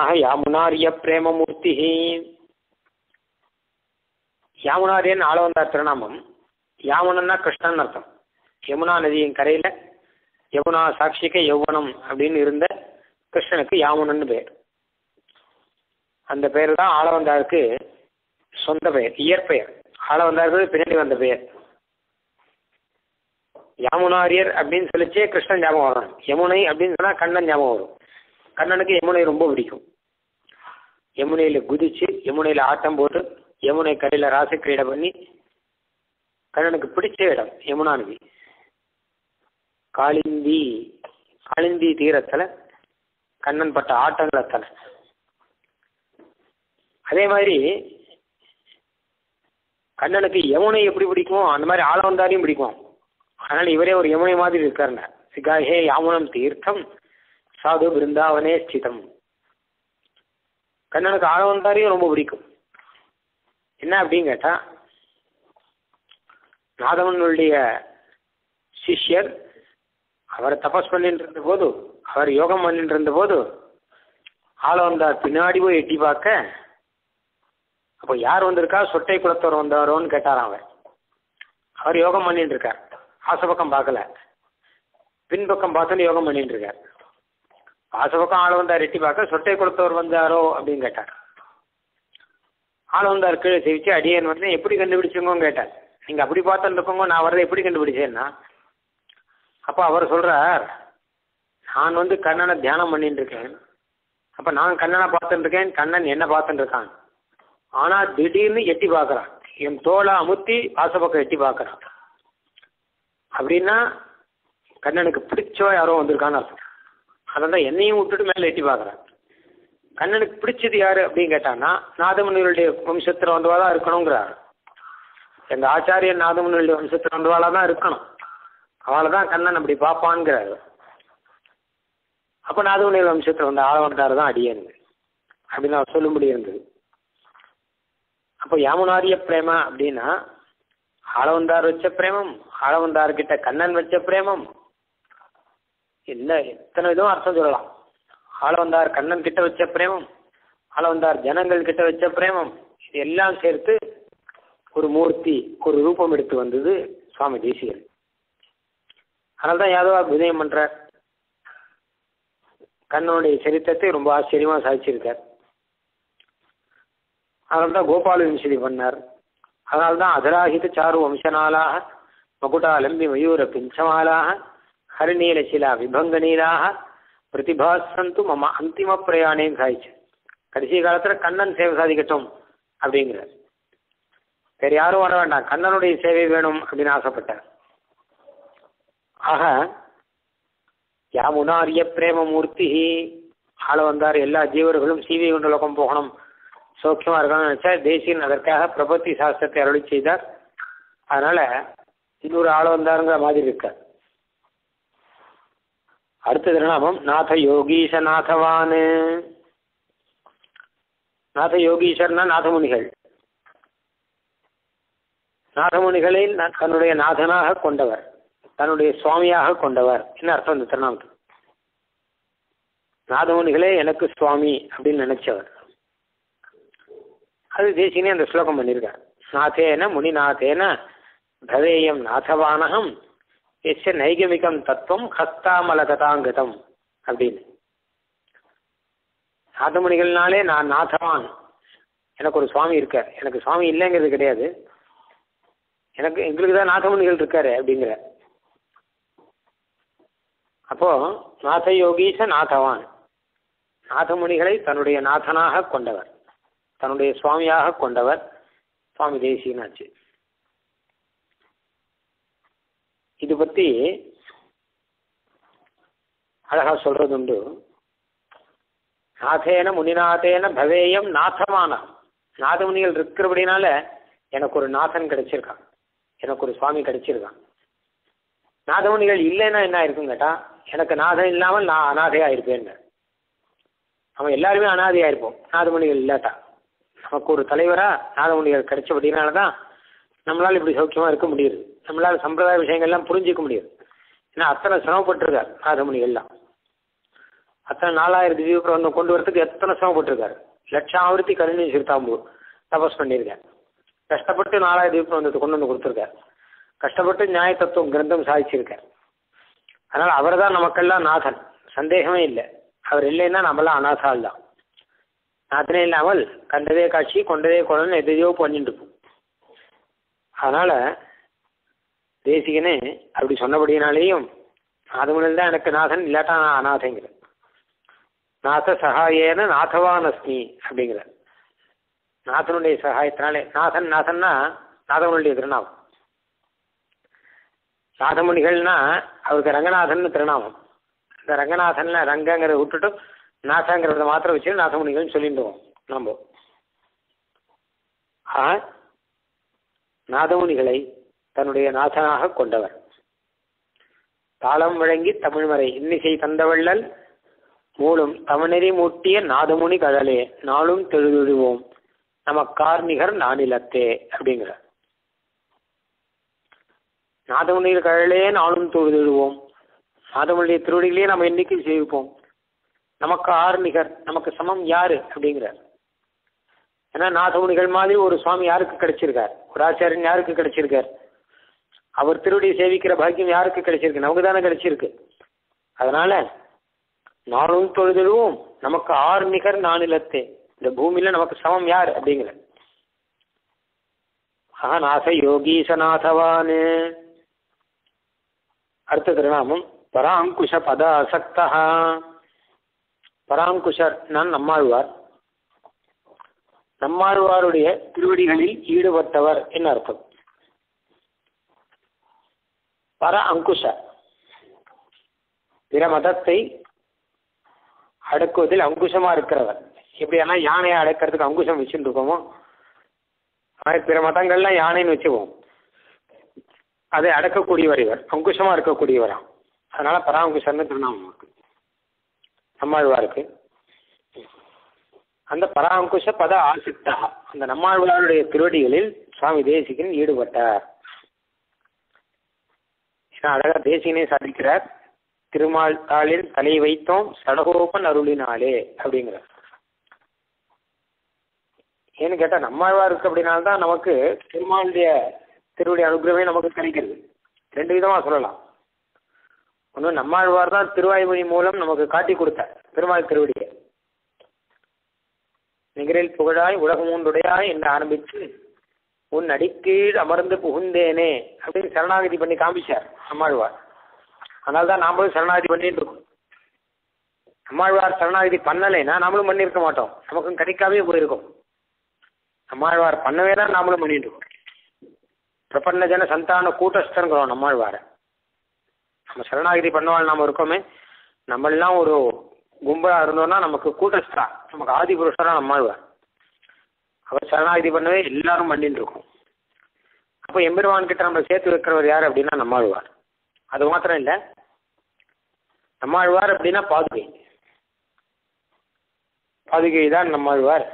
ஆஹா யாமுனாரிய பிரேமமூர்த்தி, யாமுனாரியன் ஆளவந்தார் திருநாமம். யாமுனன்னா கிருஷ்ணன் அர்த்தம். யமுனா நதியின் கரையில் யமுனா சாட்சிக்க யௌவனம் அப்படின்னு இருந்த கிருஷ்ணனுக்கு யாமுனன்னு பேர். அந்த பெயர் தான் ஆளவந்தாருக்கு சொந்த பெயர், இயற்பெயர். ஆளவந்தாருக்கு பின்னாடி வந்த பெயர். யாமுனாரியர் அப்படின்னு சொல்லிச்சே கிருஷ்ணன் ஞாபகம் வரும், யமுனை அப்படின்னு சொன்னால் கண்ணன் ஞாபகம் வரும். கண்ணனுக்கு யமுனை ரொம்ப பிடிக்கும். யமுனையில் குதிச்சு யமுனையில் ஆட்டம் போட்டு யமுனை கரையில் ராசக்கிரீடை பண்ணி கண்ணனுக்கு பிடிச்ச இடம் யமுனா நதி. காளிந்தி காளிந்தி தீரத்தில் கண்ணன் பட்ட ஆட்டங்களை தலை. அதே மாதிரி கண்ணனுக்கு யமுனை எப்படி பிடிக்கும் அந்த மாதிரி ஆளவந்தாரையும் பிடிக்கும். அதனால் இவரே ஒரு யமுனை மாதிரி இருக்காருண்ண. சிகாஹே யாமுனம் தீர்த்தம் சாது பிருந்தாவனே ஸ்திதம். கண்ணனுக்கு ஆளவந்தாரையும் ரொம்ப பிடிக்கும். என்ன அப்படின்னு கேட்டால் நாதவனுடைய சிஷ்யர் அவர் தபஸ் பண்ணிட்டு இருந்த போது, அவர் யோகம் பண்ணிட்டு இருந்த போது ஆளவந்தார் பின்னாடி போய் எட்டி பார்க்க அப்போ யார் வந்திருக்கா, சொட்டை குளத்தவர் வந்தாரோன்னு கேட்டாராம். அவர் அவர் யோகம் பண்ணிட்டு இருக்கார், ஆசபக்கம் பார்க்கல, பின்பக்கம் பார்த்தோன்னு யோகம் பண்ணிட்டு இருக்கார். ஆசபக்கம் ஆள் வந்தார் எட்டி பார்க்க சொட்டை குளத்தவர் வந்தாரோ அப்படின்னு கேட்டார். ஆள் வந்தார் கீழே சிரிச்சு அடியேன் வந்து எப்படி கண்டுபிடிச்சுங்கன்னு கேட்டார். நீங்கள் அப்படி பார்த்துன்னு இருக்கோங்க, நான் வர்றதை எப்படி கண்டுபிடிச்சேன்னா அப்போ அவர் சொல்கிறார், நான் வந்து கண்ணனை தியானம் பண்ணிட்டு இருக்கேன், அப்போ நான் கண்ணனை பார்த்துட்டு இருக்கேன், கண்ணன் என்ன பார்த்துட்டு இருக்கான். ஆனால் திடீர்னு எட்டி பார்க்குறான், என் தோலை அமுத்தி வாசப்பக்கம் எட்டி பார்க்குறான். அப்படின்னா கண்ணனுக்கு பிடிச்சோ யாரோ வந்திருக்கான்னு அர்த்தம். அதான் என்னையும் விட்டுட்டு மேலே எட்டி பார்க்குறான். கண்ணனுக்கு பிடிச்சது யார் அப்படின்னு கேட்டான்னா நாதமுனிகளுடைய வம்சத்தில் வந்தவா தான் இருக்கணுங்கிறார். எங்கள் ஆச்சாரியன் நாதமுனிகளுடைய வம்சத்தில் வந்தவாளாக தான் இருக்கணும், அவளை தான் கண்ணன் அப்படி பார்ப்பான்கிறார். அப்போ நாதமுனிகள் வம்சத்தில் வந்த ஆளவந்தார் தான் அடியேன்னு அப்படின்னு அவர் சொல்லும்படி இருந்தது. அப்போ யாமுனாரிய பிரேம அப்படின்னா ஆளவந்தார் வச்ச பிரேமம், ஆளவந்தார்கிட்ட கண்ணன் வச்ச பிரேமம், என்ன எத்தனை விதம் அர்த்தம் சொல்லலாம். ஆளவந்தார் கண்ணன் கிட்ட வச்ச பிரேமம், ஆளவந்தார் ஜனங்கள் கிட்ட வச்ச பிரேமம், இது எல்லாம் சேர்த்து ஒரு மூர்த்தி ஒரு ரூபம் எடுத்து வந்தது சுவாமி தேசிகன். அதனால தான் யாதவா விஜயம் பண்ணுறார். கண்ணனுடைய சரித்திரத்தை ரொம்ப ஆச்சரியமாக சாதிச்சிருக்கார். அதனால தான் கோபால விம்சதி பண்ணார். அதனால தான் அதராகித சாரு வம்சனாலாக மகுடாலம்பி மயூர பிஞ்சமாலாக ஹரிநீலசிலா விபங்கநீலாக பிரதிபாசந்து மம அந்திம பிரயாணேன்னு சாதிச்சு கடைசி காலத்தில் கண்ணன் சேவை சாதிக்கட்டும் அப்படிங்கிறார். வேறு யாரும் வர வேண்டாம், கண்ணனுடைய சேவை வேணும் அப்படின்னு ஆசைப்பட்டார். ஆக யாமுனாரிய பிரேமமூர்த்தி ஆள வந்தார் எல்லா ஜீவர்களும் சீவை கொண்ட லோகம் போகணும், சௌக்கியமாக இருக்கணும்னு நினச்சா தேசிகன் அதற்காக பிரபத்தி சாஸ்திரத்தை அருளி செய்தார். அதனால் இன்னொரு ஆள் வந்தாருங்கிற மாதிரி இருக்கார். அடுத்த திருநாமம் நாத யோகீஷ நாதவான். நாத யோகீஷர்னா நாதமுனிகள், நாதமுனிகளை தன்னுடைய நாதனாக கொண்டவர், தன்னுடைய சுவாமியாக கொண்டவர் என்ன அர்த்தம் இந்த திருநாமத்துக்கு. நாதமுனிகளே எனக்கு சுவாமி அப்படின்னு நினைச்சவர். அது தேசிகனே அந்த ஸ்லோகம் பண்ணியிருக்கார். நாதேன முனிநாதேன பவேயம் நாதவானகம் எஸ்ய நைகமிகம் தத்துவம் ஹஸ்தாமலகதாங்கதம் அப்படின்னு. நாதமுனிகள்னாலே நான் நாதவான், எனக்கு ஒரு சுவாமி இருக்கார். எனக்கு சுவாமி இல்லைங்கிறது கிடையாது, எனக்கு எங்களுக்கு தான் நாதமுனிகள் இருக்காரு அப்படிங்கிற. அப்போ நாத யோகீஷ நாதவான், நாதமுனிகளை தன்னுடைய நாதனாக கொண்டவர், தன்னுடைய சுவாமியாக கொண்டவர் சுவாமி தேசிகனாச்சு. இது பற்றி அழகா சொல்றது உண்டு. நாதேன முனிநாதேன பவேயம் நாதமான, நாதமுனிகள் இருக்கிறபடினால எனக்கு ஒரு நாதன் கிடைச்சிருக்கான், எனக்கு ஒரு சுவாமி கிடைச்சிருக்கான். நாதமுனிகள் இல்லைன்னா என்ன ஆயிருக்குன்னு கேட்டா, எனக்கு நாதன் இல்லாமல் நான் அனாதையா இருப்பேன். நம்ம எல்லாருமே அனாதையா இருப்போம் நாதமுனிகள் இல்லாட்டா. நமக்கு ஒரு தலைவரா நாதமுனிகள் கிடைச்சபடினால்தான் நம்மளால இப்படி சௌக்கியமா இருக்க முடியுது, நம்மளால சம்பிரதாய விஷயங்கள்லாம் புரிஞ்சிக்க முடியுது. ஏன்னா அத்தனை சிரமப்பட்டிருக்காரு நாதமுனிகள்லாம், அத்தனை நாலாயிரத்தி ஜீவபிரபந்தம் கொண்டு வரத்துக்கு எத்தனை சிரமப்பட்டிருக்காரு. லட்சாவிரத்தி கருணை சிறுத்தாம்பூர் தபஸ் பண்ணியிருக்காரு, கஷ்டப்பட்டு நாலாயிரத்தி ஜீவபிரபந்தத்தை கொண்டு வந்து கொடுத்துருக்காரு, கஷ்டப்பட்டு நியாய தத்துவம் கிரந்தம் சாதிச்சிருக்கார். அதனால அவர் தான் நமக்கெல்லாம் நாதன், சந்தேகமே இல்லை. அவர் இல்லைன்னா நம்மளாம் அநாதால் தான். நாதனே இல்லாமல் கண்டதே காட்சி கொண்டதே குழந்தை எதையோ பண்ணிட்டு இருப்போம். அதனால தேசிகனே அப்படி சொன்னபடியினாலேயும் நாதமுனில் தான் எனக்கு நாதன், இல்லாட்டா நான் அநாதைங்கிற. நாத சகாயேன நாதவான் அஸ்மி அப்படிங்கிற, நாதனுடைய சகாயத்தினாலே. நாதன் நாதன்னா நாதவனுடைய திருநாமம், நாதமுனிகள்னா அவருக்கு ரங்கநாதன் திருநாமம். இந்த ரங்கநாதன்ல ரங்கங்கிறத விட்டுட்டு நாதங்கிறத மாத்திரம் வச்சு நாதமுனிகள்னு சொல்லிடுவோம் நம்ம. ஆஹ் நாதமுனிகளை தன்னுடைய நாதனாக கொண்டவர். தாளம் வழங்கி தமிழ்மறை இன்னிசை தந்தவள்ளல் மூலம் தமிழறி மூட்டிய நாதமுனி கழலே நாளும் தெழுதுழுவோம் நமக்கார் நிகர் நானிலத்தே அப்படிங்கிறார். நாதமுனிகள் கழலே நாளும் தொழுதுழுவோம், நாதமுனிய திருவடிகளையே நம்ம என்னைக்கு சேவிப்போம். நமக்கு ஆர் நிகர், நமக்கு சமம் யாரு அப்படிங்கிறார். ஏன்னா நாதமுனிகள் மாதிரி ஒரு சுவாமி யாருக்கு கிடைச்சிருக்கார், ஒரு ஆச்சாரியன் யாருக்கு கிடைச்சிருக்கார், அவர் திருவடியை சேவிக்கிற பாக்கியம் யாருக்கு கிடைச்சிருக்கு, நமக்கு தானே கிடைச்சிருக்கு. அதனால நானும் தொழுதுழுவோம் நமக்கு ஆர் நிகர் நானிலத்தே, இந்த பூமியில நமக்கு சமம் யார் அப்படிங்கிற. ஆஹ் நாச யோகீசநாதவானு அடுத்த திருநாமம் பராங்குஷ பத அசக்தா. பராங்குஷர் நான் நம்மாழ்வார், நம்மாழ்வாருடைய திருவடிகளில் ஈடுபட்டவர் என்ன அர்த்தம். பர அங்குஷ பிற மதத்தை அடக்குவதில் அங்குஷமா இருக்கிறவர். எப்படியானா யானையை அடக்கிறதுக்கு அங்குஷம் வச்சுட்டு இருக்கோமோ, பிற மதங்கள்லாம் யானைன்னு வச்சுக்குவோம், அதை அடக்கக்கூடியவர் இவர், அங்குஷமா இருக்கக்கூடியவரா. அதனால பராங்குஷர்னு திருநாமம் இருக்கு நம்மாழ்வாருக்கு. அந்த பராங்குஷ பத ஆசித்தா, அந்த நம்மாழ்வாருடைய திருவடிகளில் சுவாமி தேசிகன் ஈடுபட்டார். அழகா தேசிகனே சாதிக்கிறார். திருமால் தாளில் தலை வைத்தோம் சடகோபன் அருளினாலே அப்படிங்கிறார். ஏன்னு கேட்டா நம்மாழ்வார் இருக்கு அப்படின்னால்தான் நமக்கு திருமாலுடைய திருவடைய அனுகிரகமே நமக்கு கிடைக்கிறது. ரெண்டு விதமா சொல்லலாம். ஒன்னும் நம்மாழ்வார் தான் திருவாய்மொழி மூலம் நமக்கு காட்டி கொடுத்தார் திருமால் திருவடியை. நிகரில் புகழாய் உலகமூன்றுடையாய் என்று ஆரம்பித்து உன் அடிக்கீழ் அமர்ந்து புகுந்தேனே அப்படின்னு சரணாகதி பண்ணி காமிச்சார் நம்மாழ்வார். அதனால்தான் நாமளும் சரணாகதி பண்ணிட்டு இருக்கோம். நம்மாழ்வார் சரணாகதி பண்ணலைன்னா நாமளும் பண்ணியிருக்க மாட்டோம், நமக்கும் கிடைக்காமே போயிருக்கோம். நம்மாழ்வார் பண்ணவே தான் நாமளும் பண்ணிட்டு இருக்கோம். பிரபன்ன ஜன சந்தான கூட்டஸ்தங்கிறோம் நம்மாழ்வார. நம்ம சரணாகதி பண்ணவாள் நாம இருக்கோமே, நம்மளாம் ஒரு கும்பலா இருந்தோம்னா நமக்கு கூட்டஸ்தா, நமக்கு ஆதி புருஷரா நம்மாழ்வார். அவர் சரணாகதி பண்ணவே எல்லாரும் பண்ணிட்டு இருக்கோம். அப்போ எம்பெருமான் கிட்ட நம்ம சேர்த்து வைக்கிறவர் யார் அப்படின்னா நம்மாழ்வார். அது மாத்திரம் இல்லை, நம்மாழ்வார் அப்படின்னா பாதுகை, பாதுகை தான் நம்மாழ்வார்,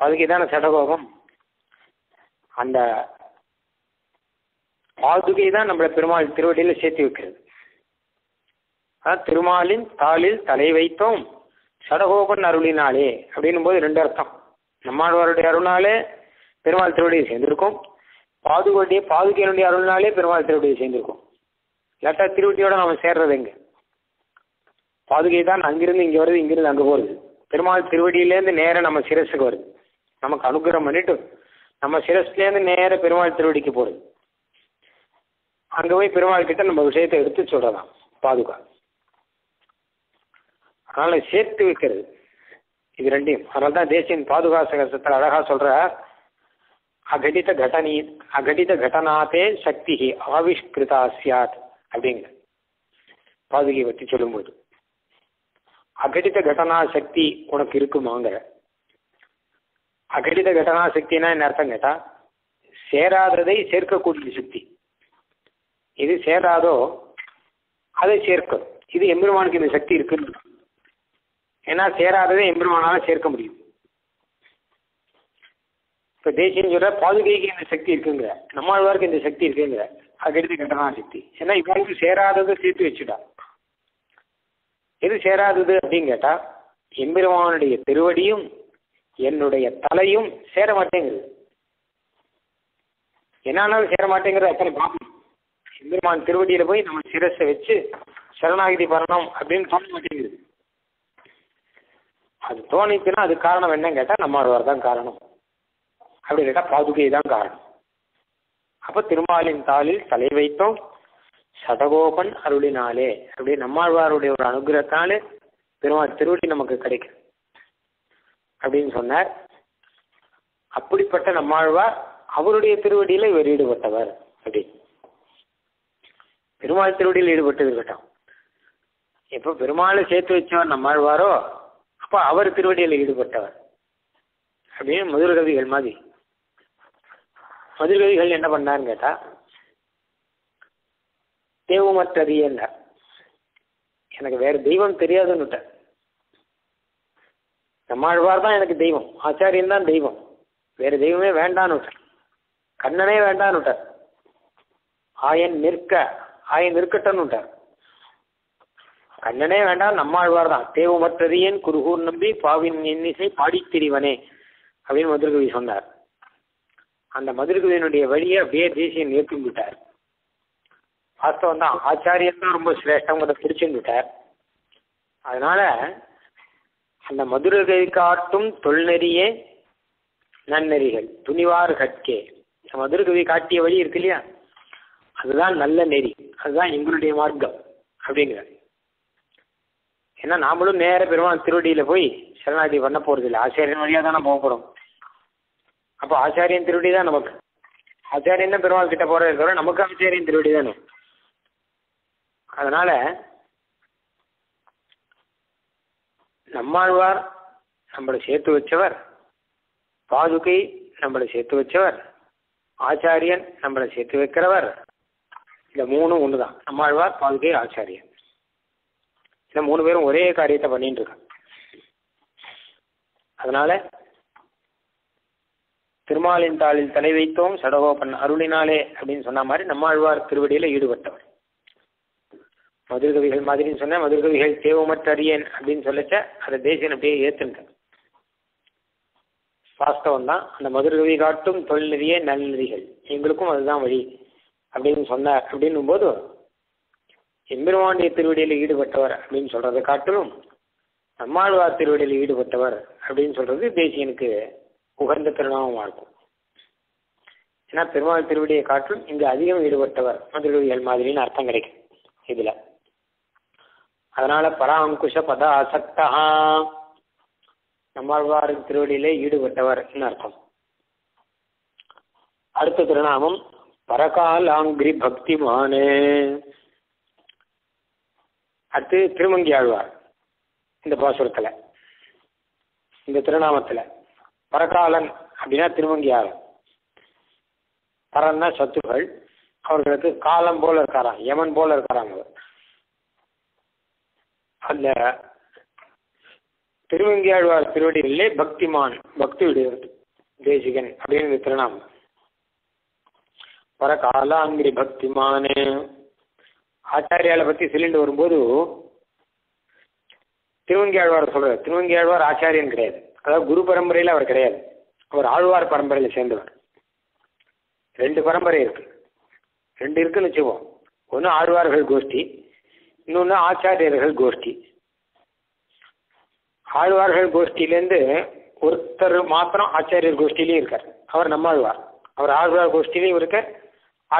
பாதுகை தான் சடகோபம். அந்த பாதுகை தான் நம்மளை பெருமாள் திருவடியில சேர்த்து வைக்கிறது. அதான் திருமாலின் தாளில் தலை வைத்தோம் சடகோபன் அருளினாலே அப்படின்னும் போது ரெண்டு அர்த்தம். நம்மாழ்வாருடைய அருள்னாலே பெருமாள் திருவடியை சேர்ந்திருக்கும், பாதுகையுடைய பாதுகையினுடைய அருள்னாலே பெருமாள் திருவடியை சேர்ந்திருக்கும். இல்லாட்டா திருவடியோட நம்ம சேர்றது எங்க? பாதுகை தான் அங்கிருந்து இங்க வருது, இங்கிருந்து அங்க போறது. பெருமாள் திருவடியிலேருந்து நேர நம்ம சிரஸுக்கு வருது, நமக்கு அனுகிரகம் பண்ணிட்டு நம்ம சிரஸ்லேருந்து நேர பெருமாள் திருவடிக்கு போறது. அங்க போய் பெருமாள் கிட்ட நம்ம விஷயத்தை எடுத்து சொல்லலாம் பாதுகா. அதனால சேர்த்து வைக்கிறது. இது ரெண்டையும். அதனால தான் தேசியன் பாதுகா சகசத்தில் அழகா சொல்ற, அகடித கடனி அகடித கடனாத்தே சக்தி ஆவிஷ்கிருதா சியாத் அப்படிங்கிற பாதுகையை பற்றி சொல்லும்போது அகடித கடனா சக்தி உனக்கு இருக்குமாங்கிற. அகடித கடனா சக்தினா என்ன அர்த்தம் கேட்டா, சேராததை சேர்க்கக்கூடிய சக்தி. இது சேராதோ அதை சேர்க்கும். இது எம்பெருமானுக்கு இந்த சக்தி இருக்கு. ஏன்னா சேராததை எம்பெருமானால சேர்க்க முடியும். இப்ப தேசியம் சொல்ற பாதுகைக்கு இந்த சக்தி இருக்குங்கிற, நம்மளுக்கு இந்த சக்தி இருக்குங்கிற அகடித கடனா சக்தி. ஏன்னா இவங்களுக்கு சேராததை சேர்த்து வச்சுட்டா. எது சேராதது அப்படின்னு கேட்டா, எம்பெருமானுடைய திருவடியும் என்னுடைய தலையும் சேர மாட்டேங்குது. என்னாலும் சேர மாட்டேங்கிறது அத்தனை பாப்போம். எம்பெருமான் திருவடியில போய் நம்ம சிரஸை வச்சு சரணாகதி பண்ணணும் அப்படின்னு தோண மாட்டேங்குது. அது தோணிச்சுன்னா அது காரணம் என்னன்னு கேட்டா நம்மாழ்வார் தான் காரணம். அப்படி கேட்டா பாதுகை தான் காரணம். அப்ப திருமாலின் தாளில் தலை வைத்தோம் சதகோபன் அருளினாலே அப்படி நம்மாழ்வாருடைய ஒரு அனுகிரகத்தாலே பெருமாள் திருவடி நமக்கு கிடைக்கும் அப்படின்னு சொன்னார். அப்படிப்பட்ட நம்மாழ்வார் அவருடைய திருவடியில இவர் ஈடுபட்டவர். அப்படி பெருமாள் திருவடியில் ஈடுபட்டது இருக்கட்டும், எப்ப பெருமாளை சேர்த்து வச்சவர் நம்மாழ்வாரோ அப்ப அவர் திருவடியில் ஈடுபட்டவர் அப்படின்னு மதுர கவிகள் மாதிரி. மதுர கவிகள் என்ன பண்ணாருன்னு கேட்டா, தேவமற்றது என்ன எனக்கு வேற தெய்வம் தெரியாதுன்னு. நம்மாழ்வார் தான் எனக்கு தெய்வம், ஆச்சாரியன் தான் தெய்வம், வேற தெய்வமே வேண்டான்னு விட்டார். கண்ணனே வேண்டான்னு விட்டார். ஆயன் நிற்க ஆயன் நிற்கட்டன்னு விட்டார். கண்ணனே வேண்டாம், நம்மாழ்வார் தான். தேவமற்றதியன் குருகூர் நம்பி பாவின் எண்ணிசை பாடித்திரிவனே அப்படின்னு மதுரகவி சொன்னார். அந்த மதுரகவியினுடைய வழியை அப்படியே தேசியன் ஏற்கும் விட்டார். வாஸ்தவம் தான் ஆச்சாரியன் தான் ரொம்ப சிரேஷ்டங்கிறத பிடிச்சுட்டார். அதனால அந்த மதுரகை காட்டும் தொல்நெறியே நன்னெறிகள் துணிவார் கற்கே. மதுரகவி காட்டிய வழி இருக்கு இல்லையா, அதுதான் நல்ல நெறி, அதுதான் எங்களுடைய மார்க்கம் அப்படிங்கிறார். ஏன்னா நாமளும் நேர பெருமாள் திருவடியில போய் சரணாகதி பண்ண போறது இல்லை, ஆச்சாரியன் வழியா தானே போக போறோம். அப்போ ஆச்சாரியன் திருவடி தான் நமக்கு. ஆச்சாரியன் தான் பெருமாள் கிட்ட போறதை தவிர நமக்கு ஆச்சாரியன் திருவடி தானே. அதனால நம்மாழ்வார் நம்மளை சேர்த்து வச்சவர், பாதுகை நம்மளை சேர்த்து வச்சவர், ஆச்சாரியன் நம்மளை சேர்த்து வைக்கிறவர். இந்த மூணும் ஒண்ணுதான், நம்மாழ்வார் பாதுகை ஆச்சாரியன். இந்த மூணு பேரும் ஒரே காரியத்தை பண்ணிட்டு இருக்காங்க. அதனால திருமாலின் தாளில் தலை வைத்தோம் சடகோபன் அருளினாலே அப்படின்னு சொன்ன மாதிரி நம்மாழ்வார் திருவடியில ஈடுபட்டவர். மதுரகவிகள் மாதிரின்னு சொன்ன மதுரகவிகள் தேவமற்ற அரியன் அப்படின்னு சொல்லிச்ச அதை தேசியன் அப்படியே ஏற்றுங்க. வாஸ்தவம் தான் அந்த மதுரகவி காட்டும் தொழில்நெறியே நல்நெறிகள் எங்களுக்கும் அதுதான் வழி அப்படின்னு சொன்ன அப்படின்னும் போது எம்பெருமாண்டிய திருவடியில ஈடுபட்டவர் அப்படின்னு சொல்றதை காட்டிலும் நம்மாழ்வார் திருவடியில ஈடுபட்டவர் அப்படின்னு சொல்றது தேசியனுக்கு உகந்த திருநாமமா இருக்கும். ஏன்னா பெருமாள் திருவடியை காட்டிலும் இங்கு அதிகம் ஈடுபட்டவர் மதுரகவிகள் மாதிரின்னு அர்த்தம் கிடைக்கும் இதுல. அதனால பராங்குஷ பத அசக்தா நம்மாழ்வார் திருவடியிலே ஈடுபட்டவர் என்று அர்த்தம். அடுத்த திருநாமம் பரகாலாங்கிரி பக்திமானே. அடுத்து திருமங்கி ஆழ்வார் இந்த பாசுரத்துல இந்த திருநாமத்துல பரகாலன் அப்படின்னா திருமங்கி ஆழ்வார். பரன்னா சத்துகள், அவர்களுக்கு காலம் போல இருக்காராம், யமன் போல இருக்காராங்க. அந்த திருவங்கியாழ்வார் திருவடியிலே பக்திமான் பக்தி விடுவது தேசிகன் அப்படின்னு திருநாமம். வர காலாங்கிரி பக்திமானு ஆச்சாரியால பத்தி சிலிண்டு வரும்போது திருவங்கியாழ்வார் சொல்ற, திருவங்கியாழ்வார் ஆச்சாரியன் கிடையாது, அதாவது குரு பரம்பரையில அவர் கிடையாது, அவர் ஆழ்வார் பரம்பரையில சேர்ந்தவர். ரெண்டு பரம்பரை இருக்கு, ரெண்டு இருக்குன்னு வச்சுப்போம். ஒன்று ஆழ்வார்கள் கோஷ்டி, இன்னொன்று ஆச்சாரியர்கள் கோஷ்டி. ஆழ்வார்கள் கோஷ்டியிலேருந்து ஒருத்தர் மாத்திரம் ஆச்சாரியர் கோஷ்டிலையும் இருக்கார், அவர் நம்மாழ்வார். அவர் ஆழ்வார் கோஷ்டிலையும் இருக்கார்,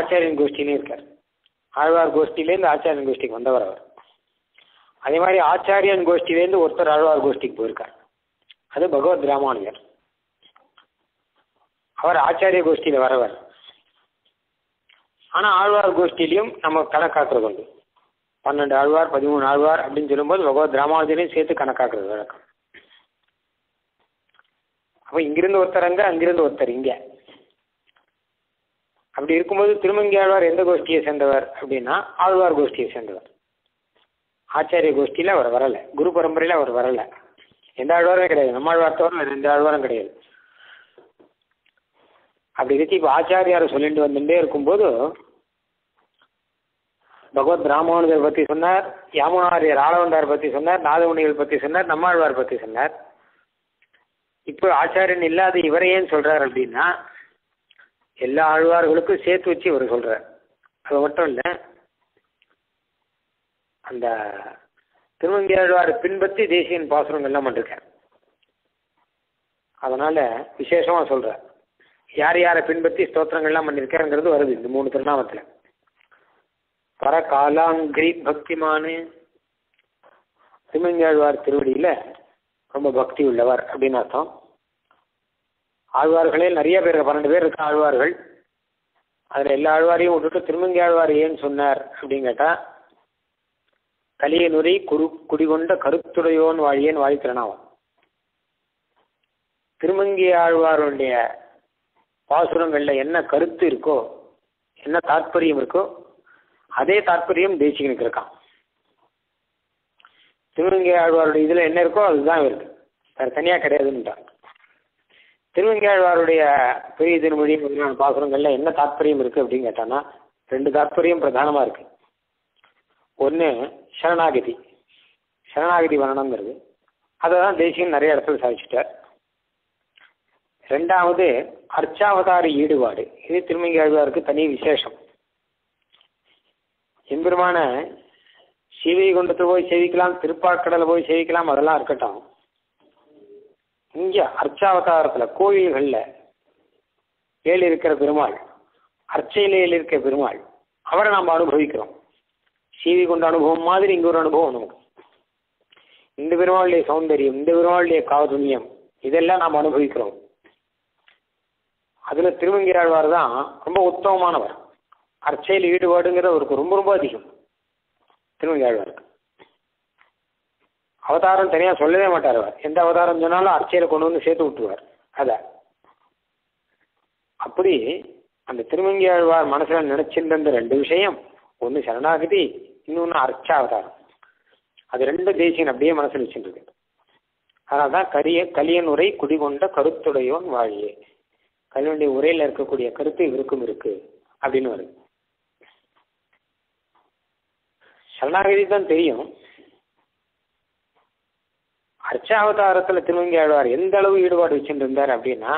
ஆச்சாரியன் கோஷ்டிலையும் இருக்கார். ஆழ்வார் கோஷ்டிலேருந்து ஆச்சாரியன் கோஷ்டிக்கு வந்தவர் அவர். அதே மாதிரி ஆச்சாரியன் கோஷ்டிலேருந்து ஒருத்தர் ஆழ்வார் கோஷ்டிக்கு போயிருக்கார். ಅದು ಭಗವದ್ ರಾಮಾನುಜರ್ அவர் ஆச்சாரிய கோஷ்டியில் வரவர். ஆனால் ஆழ்வார் கோஷ்டிலையும் நம்ம கணக்காக்குறது உண்டு. பன்னெண்டு ஆழ்வார் பதிமூணு ஆழ்வார் அப்படின்னு சொல்லும்போது பகவத் ராமானுஜரையும் சேர்த்து கணக்காக்குறது வழக்கம். அப்போ இங்கிருந்து ஒருத்தர் அங்கே, அங்கிருந்து ஒருத்தர் இங்கே, அப்படி இருக்கும்போது திருமங்கி ஆழ்வார் எந்த கோஷ்டியை சேர்ந்தவர் அப்படின்னா ஆழ்வார் கோஷ்டியை சேர்ந்தவர். ஆச்சாரிய கோஷ்டியில் அவர் வரலை, குரு பரம்பரையில் அவர் வரலை, எந்த ஆழ்வாரும் கிடையாது, நம்ம ஆழ்வார்த்தவரும் வேறு எந்த ஆழ்வாரும் கிடையாது. அப்படி இருக்கு. இப்போ ஆச்சாரியாரை சொல்லிட்டு வந்துட்டே இருக்கும்போது பகவத் ராமானுஜர் பற்றி சொன்னார், யாமுனாரியர் ஆளவந்தார் பற்றி சொன்னார், நாதமுனிகள் பற்றி சொன்னார், நம்மாழ்வார் பற்றி சொன்னார். இப்போ ஆச்சாரியன் இல்லாத இவரையேன்னு சொல்கிறார் அப்படின்னா எல்லா ஆழ்வார்களுக்கும் சேர்த்து வச்சு இவர் சொல்கிறார். அது மட்டும் இல்லை, அந்த திருமங்கி ஆழ்வாரை பின்பற்றி தேசியன் பாசுரங்கள்லாம் பண்ணிருக்கார். அதனால் விசேஷமாக சொல்கிறார் யார் யாரை பின்பற்றி ஸ்தோத்திரங்கள்லாம் பண்ணியிருக்காருங்கிறது வருது இந்த மூணு திருநாமத்தில். பர காலாங்கிரி பக்திமானு, திருமங்காழ்வார் திருவடியில் ரொம்ப பக்தி உள்ளவர் அப்படின்னு அர்த்தம். ஆழ்வார்களே நிறைய பேர், பன்னெண்டு பேர் இருக்க ஆழ்வார்கள், அதில் எல்லா ஆழ்வாரையும் விட்டுட்டு திருமங்காழ்வார் ஏன்னு சொன்னார் அப்படின்னு கேட்டால், கலியனுரை குரு குடிகொண்ட கருத்துடையோன் வாழியேன் வாழி திருநாமம். திருமங்கி ஆழ்வாருடைய பாசுரங்களில் என்ன கருத்து இருக்கோ, என்ன தாற்பயம் இருக்கோ, அதே தாற்பயம் தேசிகனுக்கு இருக்கான். திருவங்கை ஆழ்வாருடைய இதில் என்ன இருக்கோ அதுதான் இருக்கு, வேறு தனியாக கிடையாதுன்னுட்டான். திருவங்கை ஆழ்வாருடைய பெரிய திருமொழி முதலான பாசுரங்களில் என்ன தாற்பயம் இருக்குது அப்படின்னு கேட்டான்னா ரெண்டு தாற்பயம் பிரதானமாக இருக்கு. ஒன்று சரணாகதி, சரணாகதி வரணங்கிறது, அதை தான் தேசிகன் நிறைய இடத்துல சாதிச்சுட்டார். ரெண்டாவது அர்ச்சாவதார ஈடுபாடு, இது திருமங்கி ஆழ்வாருக்கு தனி விசேஷம். எம்பெருமான சிவை குண்டத்தில் போய் சேவிக்கலாம், திருப்பாக்கடலில் போய் சேவிக்கலாம், அதெல்லாம் இருக்கட்டும், இங்கே அர்ச்சாவதாரத்தில் கோவில்களில் ஏழு இருக்கிற பெருமாள், அர்ச்சையில் ஏழு இருக்கிற பெருமாள், அவரை நாம் அனுபவிக்கிறோம். சிவி கொண்ட அனுபவம் மாதிரி இங்கே ஒரு அனுபவம் நமக்கு. இந்த பெருமாளுடைய சௌந்தரியம், இந்த பெருமாளுடைய காதுண்யம், இதெல்லாம் நாம் அனுபவிக்கிறோம். அதில் திருவங்கி ஆழ்வார் தான் ரொம்ப உத்தமமானவர். அர்ச்சையில் ஈடுபாடுங்கிறது அவருக்கு ரொம்ப ரொம்ப அதிகம். திருவங்கி ஆழ்வாருக்கு அவதாரம் தனியாக சொல்லவே மாட்டார். அவர் எந்த அவதாரம் சொன்னாலும் அர்ச்சையில் கொண்டு வந்து சேர்த்து விட்டுருவார். அதை அப்படி அந்த திருவங்கி ஆழ்வார் மனசில் நினைச்சிருந்த ரெண்டு விஷயம், ஒன்று சரணாகதி, இன்னொன்று அர்ச்சா அவதாரம். அது ரெண்டு தேசியம் அப்படியே மனசில் வச்சுருக்கு. அதனால தான் கரிய கலியன் உரை குடிகொண்ட கருத்துடையோன் வாழியே, கல்வனுடைய உரையில் இருக்கக்கூடிய கருத்து இவருக்கும் இருக்கு அப்படின்னு வருது. சரணாகதி தான் தெரியும். அர்ச்சாவதாரத்தில் திருவங்கி ஆழ்வார் எந்த அளவு ஈடுபாடு வச்சுட்டு இருந்தார் அப்படின்னா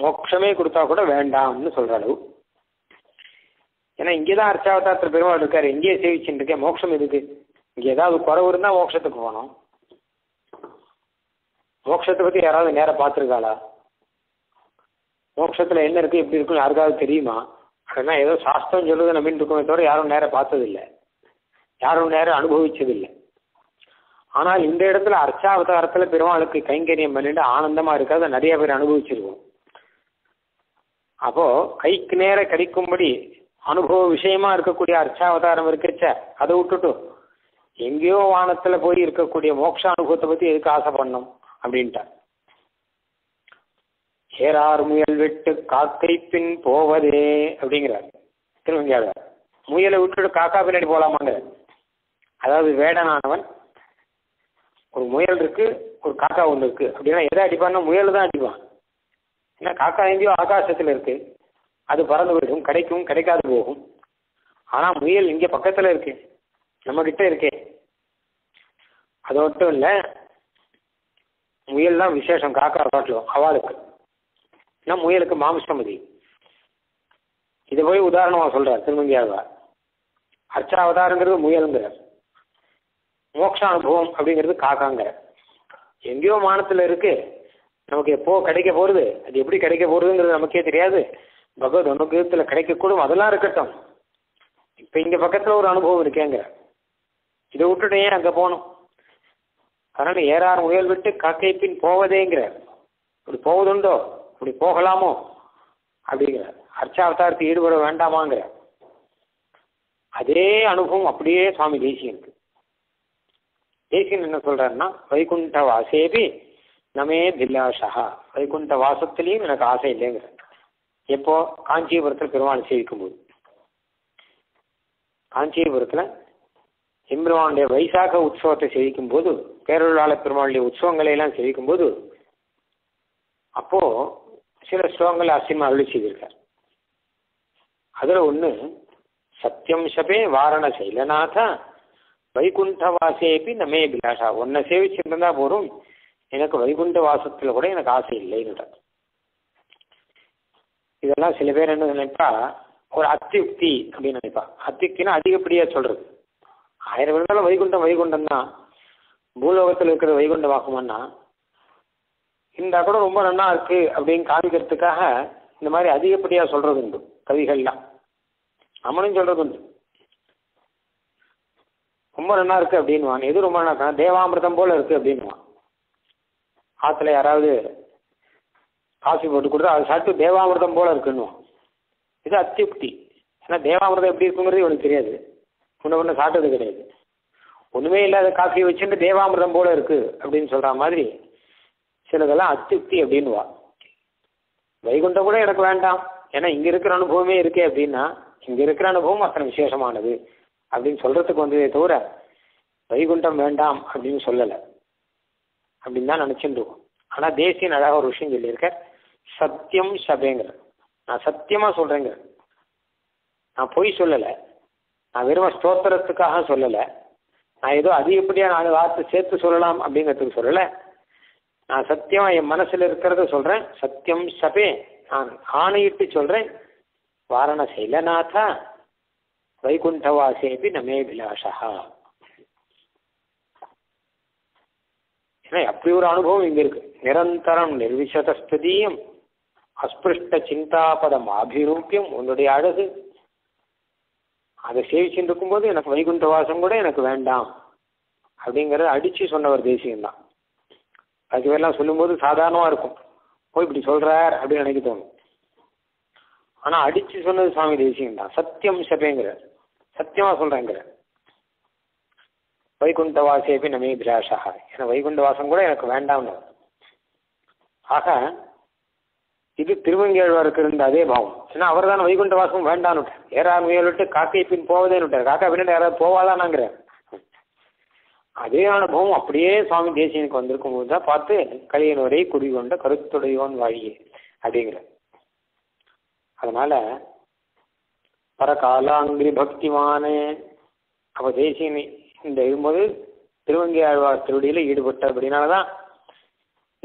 மோட்சமே கொடுத்தா கூட வேண்டாம்னு சொல்ற அளவு. ஏன்னா இங்கேதான் அர்ச்சாவதாரத்தில் பெருமாள் இருக்காரு, இங்கேயே சேவிச்சுட்டு இருக்கேன், மோட்சம் இருக்கு, இங்கே ஏதாவது குறவு இருந்தா மோட்சத்துக்கு போகணும். மோட்சத்தை பத்தி யாராவது நேரம் பார்த்துருக்காளா? மோட்சத்தில் என்ன இருக்குது, எப்படி இருக்குன்னு யாருக்காவது தெரியுமா? அப்படின்னா ஏதோ சாஸ்திரம் சொல்லுது நம்பின்னு இருக்குமே தவிர யாரும் நேரம் பார்த்ததில்லை, யாரும் நேரம் அனுபவிச்சதில்லை. ஆனால் இந்த இடத்துல அர்ச்சாவதாரத்தில் பெருமாளுக்கு கைங்கரியம் பண்ணிட்டு ஆனந்தமாக இருக்காது, நிறைய பேர் அனுபவிச்சிருக்கோம். அப்போது கைக்கு நேர கிடைக்கும்படி அனுபவ விஷயமாக இருக்கக்கூடிய அர்ச்சாவதாரம் இருக்கிறச்ச அதை விட்டுட்டு எங்கேயோ வானத்தில் போய் இருக்கக்கூடிய மோட்ச அனுபவத்தை பற்றி எதுக்கு ஆசை பண்ணணும் அப்படின்ட்டா. ஏறார் முயல் விட்டு காக்கை பின் போவதே அப்படிங்கிறார் திருவங்கியாழ்வார். முயலை விட்டுட்டு காக்கா பின்னாடி போகலாமாங்கிறார். அதாவது வேடனானவன், ஒரு முயல் இருக்கு, ஒரு காக்கா ஒன்று இருக்கு அப்படின்னா எதை அடிப்பான்னா முயல் தான் அடிப்பான். ஏன்னா காக்கா எங்கேயோ ஆகாசத்தில் இருக்கு, அது பறந்து போயிடும், கிடைக்கும் கிடைக்காது போகும். ஆனால் முயல் இங்கே பக்கத்தில் இருக்கு, நம்மகிட்ட இருக்கே. அது மட்டும் இல்லை, முயல் தான் விசேஷம் காக்கா காட்டிலும் அவளுக்கு. ஏன்னா முயலுக்கு மாம்சம் அதிகம். இதை போய் உதாரணமாக சொல்கிறார் திருமங்கி ஆழ்வார். அர்ச்சாவதாரங்கிறது முயலுங்கிறார், மோட்ச அனுபவம் அப்படிங்கிறது காக்காங்கிறார். எங்கேயோ மானத்தில் இருக்கு, நமக்கு எப்போ கிடைக்க போகிறது, அது எப்படி கிடைக்க போகிறதுங்கிறது நமக்கே தெரியாது, பகவத் அனுகிரகத்தில் கிடைக்கக்கூடும், அதெல்லாம் இருக்கட்டும். இப்போ இங்கே பக்கத்தில் ஒரு அனுபவம் இருக்கேங்கிற இதை விட்டுட்டு ஏன் அங்கே போகணும்? कारण यार उयल कावदो अगलामो अभी अर्चावतार ईडा वाणामा अदे अनुभव अब स्वामी देसियन देसियन सोलना वैकुंठ वासे नमे दिलाशा वैकुंठ वासत आशे एपो कांचीपुरத்தில் பெருமாள் சேவிக்கும்போது காஞ்சிபுரத்தில் எம்பெருமானுடைய வைசாக உற்சவத்தை சேவிக்கும்போது பேரருளாள பெருமாளுடைய உற்சவங்களை எல்லாம் சேவிக்கும்போது அப்போ சில ஸ்லோகங்களை அசிமா அருளி செய்திருக்கார். அதில் ஒன்று சத்தியம் சபே வாரண சைலநாதா வைகுண்ட வாசேபி நமே பிலாஷா. ஒன்றை சேவிச்சிருந்தா போதும், எனக்கு வைகுண்ட வாசத்தில் கூட எனக்கு ஆசை இல்லைன்றார். இதெல்லாம் சில பேர் என்ன நினைப்பா, ஒரு அத்தியுக்தி அப்படின்னு நினைப்பா. அத்தியுக்தினா அதிகப்படியா சொல்றது. ஆயிரம் விழுந்தாலும் வைகுண்டம் வைகுண்டம் தான், பூலோகத்தில் இருக்கிறது வைகுண்ட வாக்குமன்னா இருந்தா கூட ரொம்ப நல்லா இருக்கு அப்படின்னு காமிக்கிறதுக்காக இந்த மாதிரி அதிகப்படியா சொல்றது உண்டு. கவிகள்லாம் அமனும் சொல்றது உண்டு, ரொம்ப நல்லா இருக்கு அப்படின்வான். எது ரொம்ப நல்லா தேவாமிர்தம் போல இருக்கு அப்படின்வான். ஆத்துல யாராவது காஃபி போட்டு கொடுத்தா அது சாப்பிட்டு தேவாமிர்தம் போல இருக்குன்னுவோம். இது அத்தியுக்தி. ஏன்னா தேவாமிர்தம் எப்படி இருக்குங்கிறது இவனுக்கு தெரியாது, ஒன்று ஒன்று சாப்பிட்டது கிடையாது. ஒன்றுமே இல்லாத காஃபியை வச்சுட்டு தேவாமிர்தம் போல இருக்கு அப்படின்னு சொல்கிற மாதிரி சிலதெல்லாம் அத்தியுக்தி அப்படின்வா. வைகுண்டம் கூட எனக்கு வேண்டாம், ஏன்னா இங்கே இருக்கிற அனுபவமே இருக்கே அப்படின்னா, இங்கே இருக்கிற அனுபவம் அத்தனை விசேஷமானது அப்படின்னு சொல்கிறதுக்கு வந்ததே தவிர வைகுண்டம் வேண்டாம் அப்படின்னு சொல்லலை அப்படின்னு தான் நினச்சிட்டு இருக்கோம். ஆனால் தேசியன் அழகாக ஒரு விஷயம் சொல்லியிருக்க, சத்தியம் சபைங்கிற, நான் சத்தியமாக சொல்கிறேங்க, நான் பொய் சொல்லலை, நான் வெறும் ஸ்தோத்திரத்துக்காக சொல்லலை, நான் ஏதோ அதிகப்படியாக நாலு வார்த்தை சேர்த்து சொல்லலாம் அப்படிங்கிறதுக்கு சொல்லலை, நான் சத்தியமாக என் மனசில் இருக்கிறத சொல்கிறேன். சத்தியம் சபே, நான் ஆணையிட்டு சொல்கிறேன். வாரண சைலநாதா வைகுண்டவாசேபி நமே பிலாஷா. ஏன்னா அப்படி ஒரு அனுபவம் இங்கே இருக்கு. நிரந்தரம் நிர்விசதஸ்துதியம் அஸ்பிருஷ்ட சிந்தாபதம் ஆபிரூபியம். உன்னுடைய அழகு அதை சேவிச்சுட்டு இருக்கும்போது எனக்கு வைகுண்ட வாசம் கூட எனக்கு வேண்டாம் அப்படிங்கிறத அடிச்சு சொன்னவர் தேசியம்தான். அதுவெல்லாம் சொல்லும்போது சாதாரணமாக இருக்கும், போய் இப்படி சொல்கிறார் அப்படின்னு நினைக்க தோணும். ஆனால் அடிச்சு சொன்னது சுவாமி தேசியம்தான். சத்தியம் சபைங்கிற, சத்தியமாக சொல்கிறேங்கிற, வைகுண்ட வாசேபி நமே பிலாஷா, ஏன்னா வைகுண்ட வாசம் கூட எனக்கு வேண்டாம்னு. ஆக இது திருவங்கேழ்வருக்கு இருந்த அதே பாவம். ஏன்னா அவர் தான் வைகுண்ட வாசம் வேண்டான்னு விட்டார். ஏறார் முயல் விட்டு காக்கை பின் போவதேன்னு விட்டார். காக்கா பின்னாடி யாராவது போவாதானாங்கிற அதே அனுபவம் அப்படியே சுவாமி தேசியனுக்கு வந்திருக்கும் போது தான் பார்த்து கலியனோரை குடிகொண்ட கருத்துடையோன் வாழியே அப்படிங்கிற. அதனால பரகாலாங்கிரி பக்திமான அவ தேசியனை இந்த இருக்கும்போது திருவங்கை ஆழ்வார் திருவடியில் ஈடுபட்ட அப்படின்னால்தான்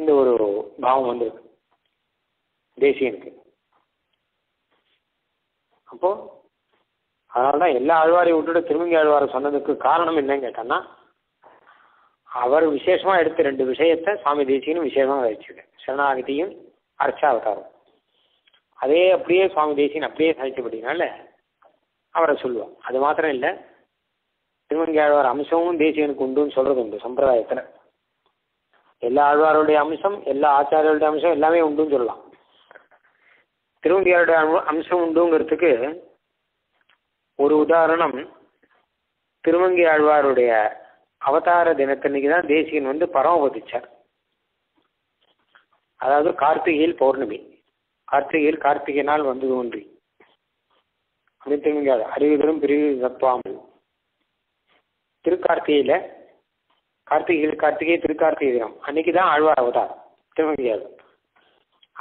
இந்த ஒரு பாவம் வந்திருக்கு தேசியனுக்கு. அப்போ அதனால்தான் எல்லா ஆழ்வாரையும் விட்டுட்டு திருவங்கை ஆழ்வாரை சொன்னதுக்கு காரணம் என்னன்னு கேட்டான்னா, அவர் விசேஷமாக எடுத்த ரெண்டு விஷயத்தை சுவாமி தேசியனும் விசேஷமாக வச்சுருக்கேன், சரணாகதியும் அர்ச்சாவதாரம். அதே அப்படியே சுவாமி தேசியன் அப்படியே சாதிச்சபடினால அவரை சொல்லுவோம். அது மாத்திரம் இல்லை, திருவங்கை ஆழ்வார் அம்சமும் தேசியனுக்கு உண்டுன்னு சொல்றது உண்டு சம்பிரதாயத்தில். எல்லா ஆழ்வாருடைய அம்சம், எல்லா ஆச்சாரியோடைய அம்சம் எல்லாமே உண்டுன்னு சொல்லலாம். திருவங்கையாருடைய அம்சம் உண்டுங்கிறதுக்கு ஒரு உதாரணம், திருவங்கை ஆழ்வாருடைய அவதார தினத்தன்னைக்கு தான் தேசியன் வந்து பரமபதிச்சார். அதாவது கார்த்திகையில் பௌர்ணமி, கார்த்திகையில் கார்த்திகை நாள் வந்து தோன்றி அப்படி திருவங்கையார் அறிவுதரும் பிரிவு தப்பாமல் திருக்கார்த்திகையில் கார்த்திகை கார்த்திகை திருக்கார்த்திகை தினம் அன்னைக்கு தான் ஆழ்வார் அவதாரம் திருவங்கையார்.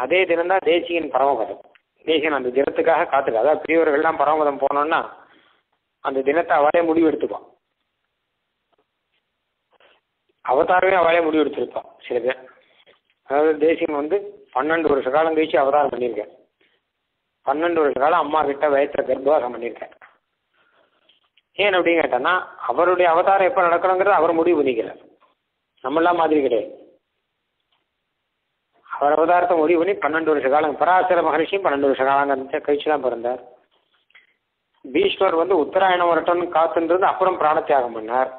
அதே தினம்தான் தேசியன் பரமபதம். தேசியன் அந்த தினத்துக்காக காத்துக்க, அதாவது பெரியவர்கள்லாம் பரமபதம் போனோம்னா அந்த தினத்தை அவளே முடிவு எடுத்துப்பான், அவதாரமே அவளே முடிவு எடுத்துருப்பான் சில பேர். அதாவது தேசியன் வந்து பன்னெண்டு வருஷ காலம் கழிச்சு அவதாரம் பண்ணியிருக்கேன், பன்னெண்டு வருஷ காலம் அம்மா கிட்ட வயத்துல கர்ப்பவாசம் பண்ணியிருக்கேன். ஏன் அப்படின்னு கேட்டோன்னா, அவருடைய அவதாரம் எப்போ நடக்கணுங்கிறது அவர் முடிவு பண்ணிக்கிறார், நம்மளாம் மாதிரி கிடையாது. அவர் அவதாரத்தை முடிவு பண்ணி பன்னெண்டு வருஷ காலம், பராசர மகரிஷியும் பன்னெண்டு வருஷ காலம் கழிச்சு தான் பிறந்தார். பீஷ்வர் வந்து உத்தராயணம் வரட்டம்னு காத்துன்றது அப்புறம் பிராணத்தியாகம் பண்ணார்,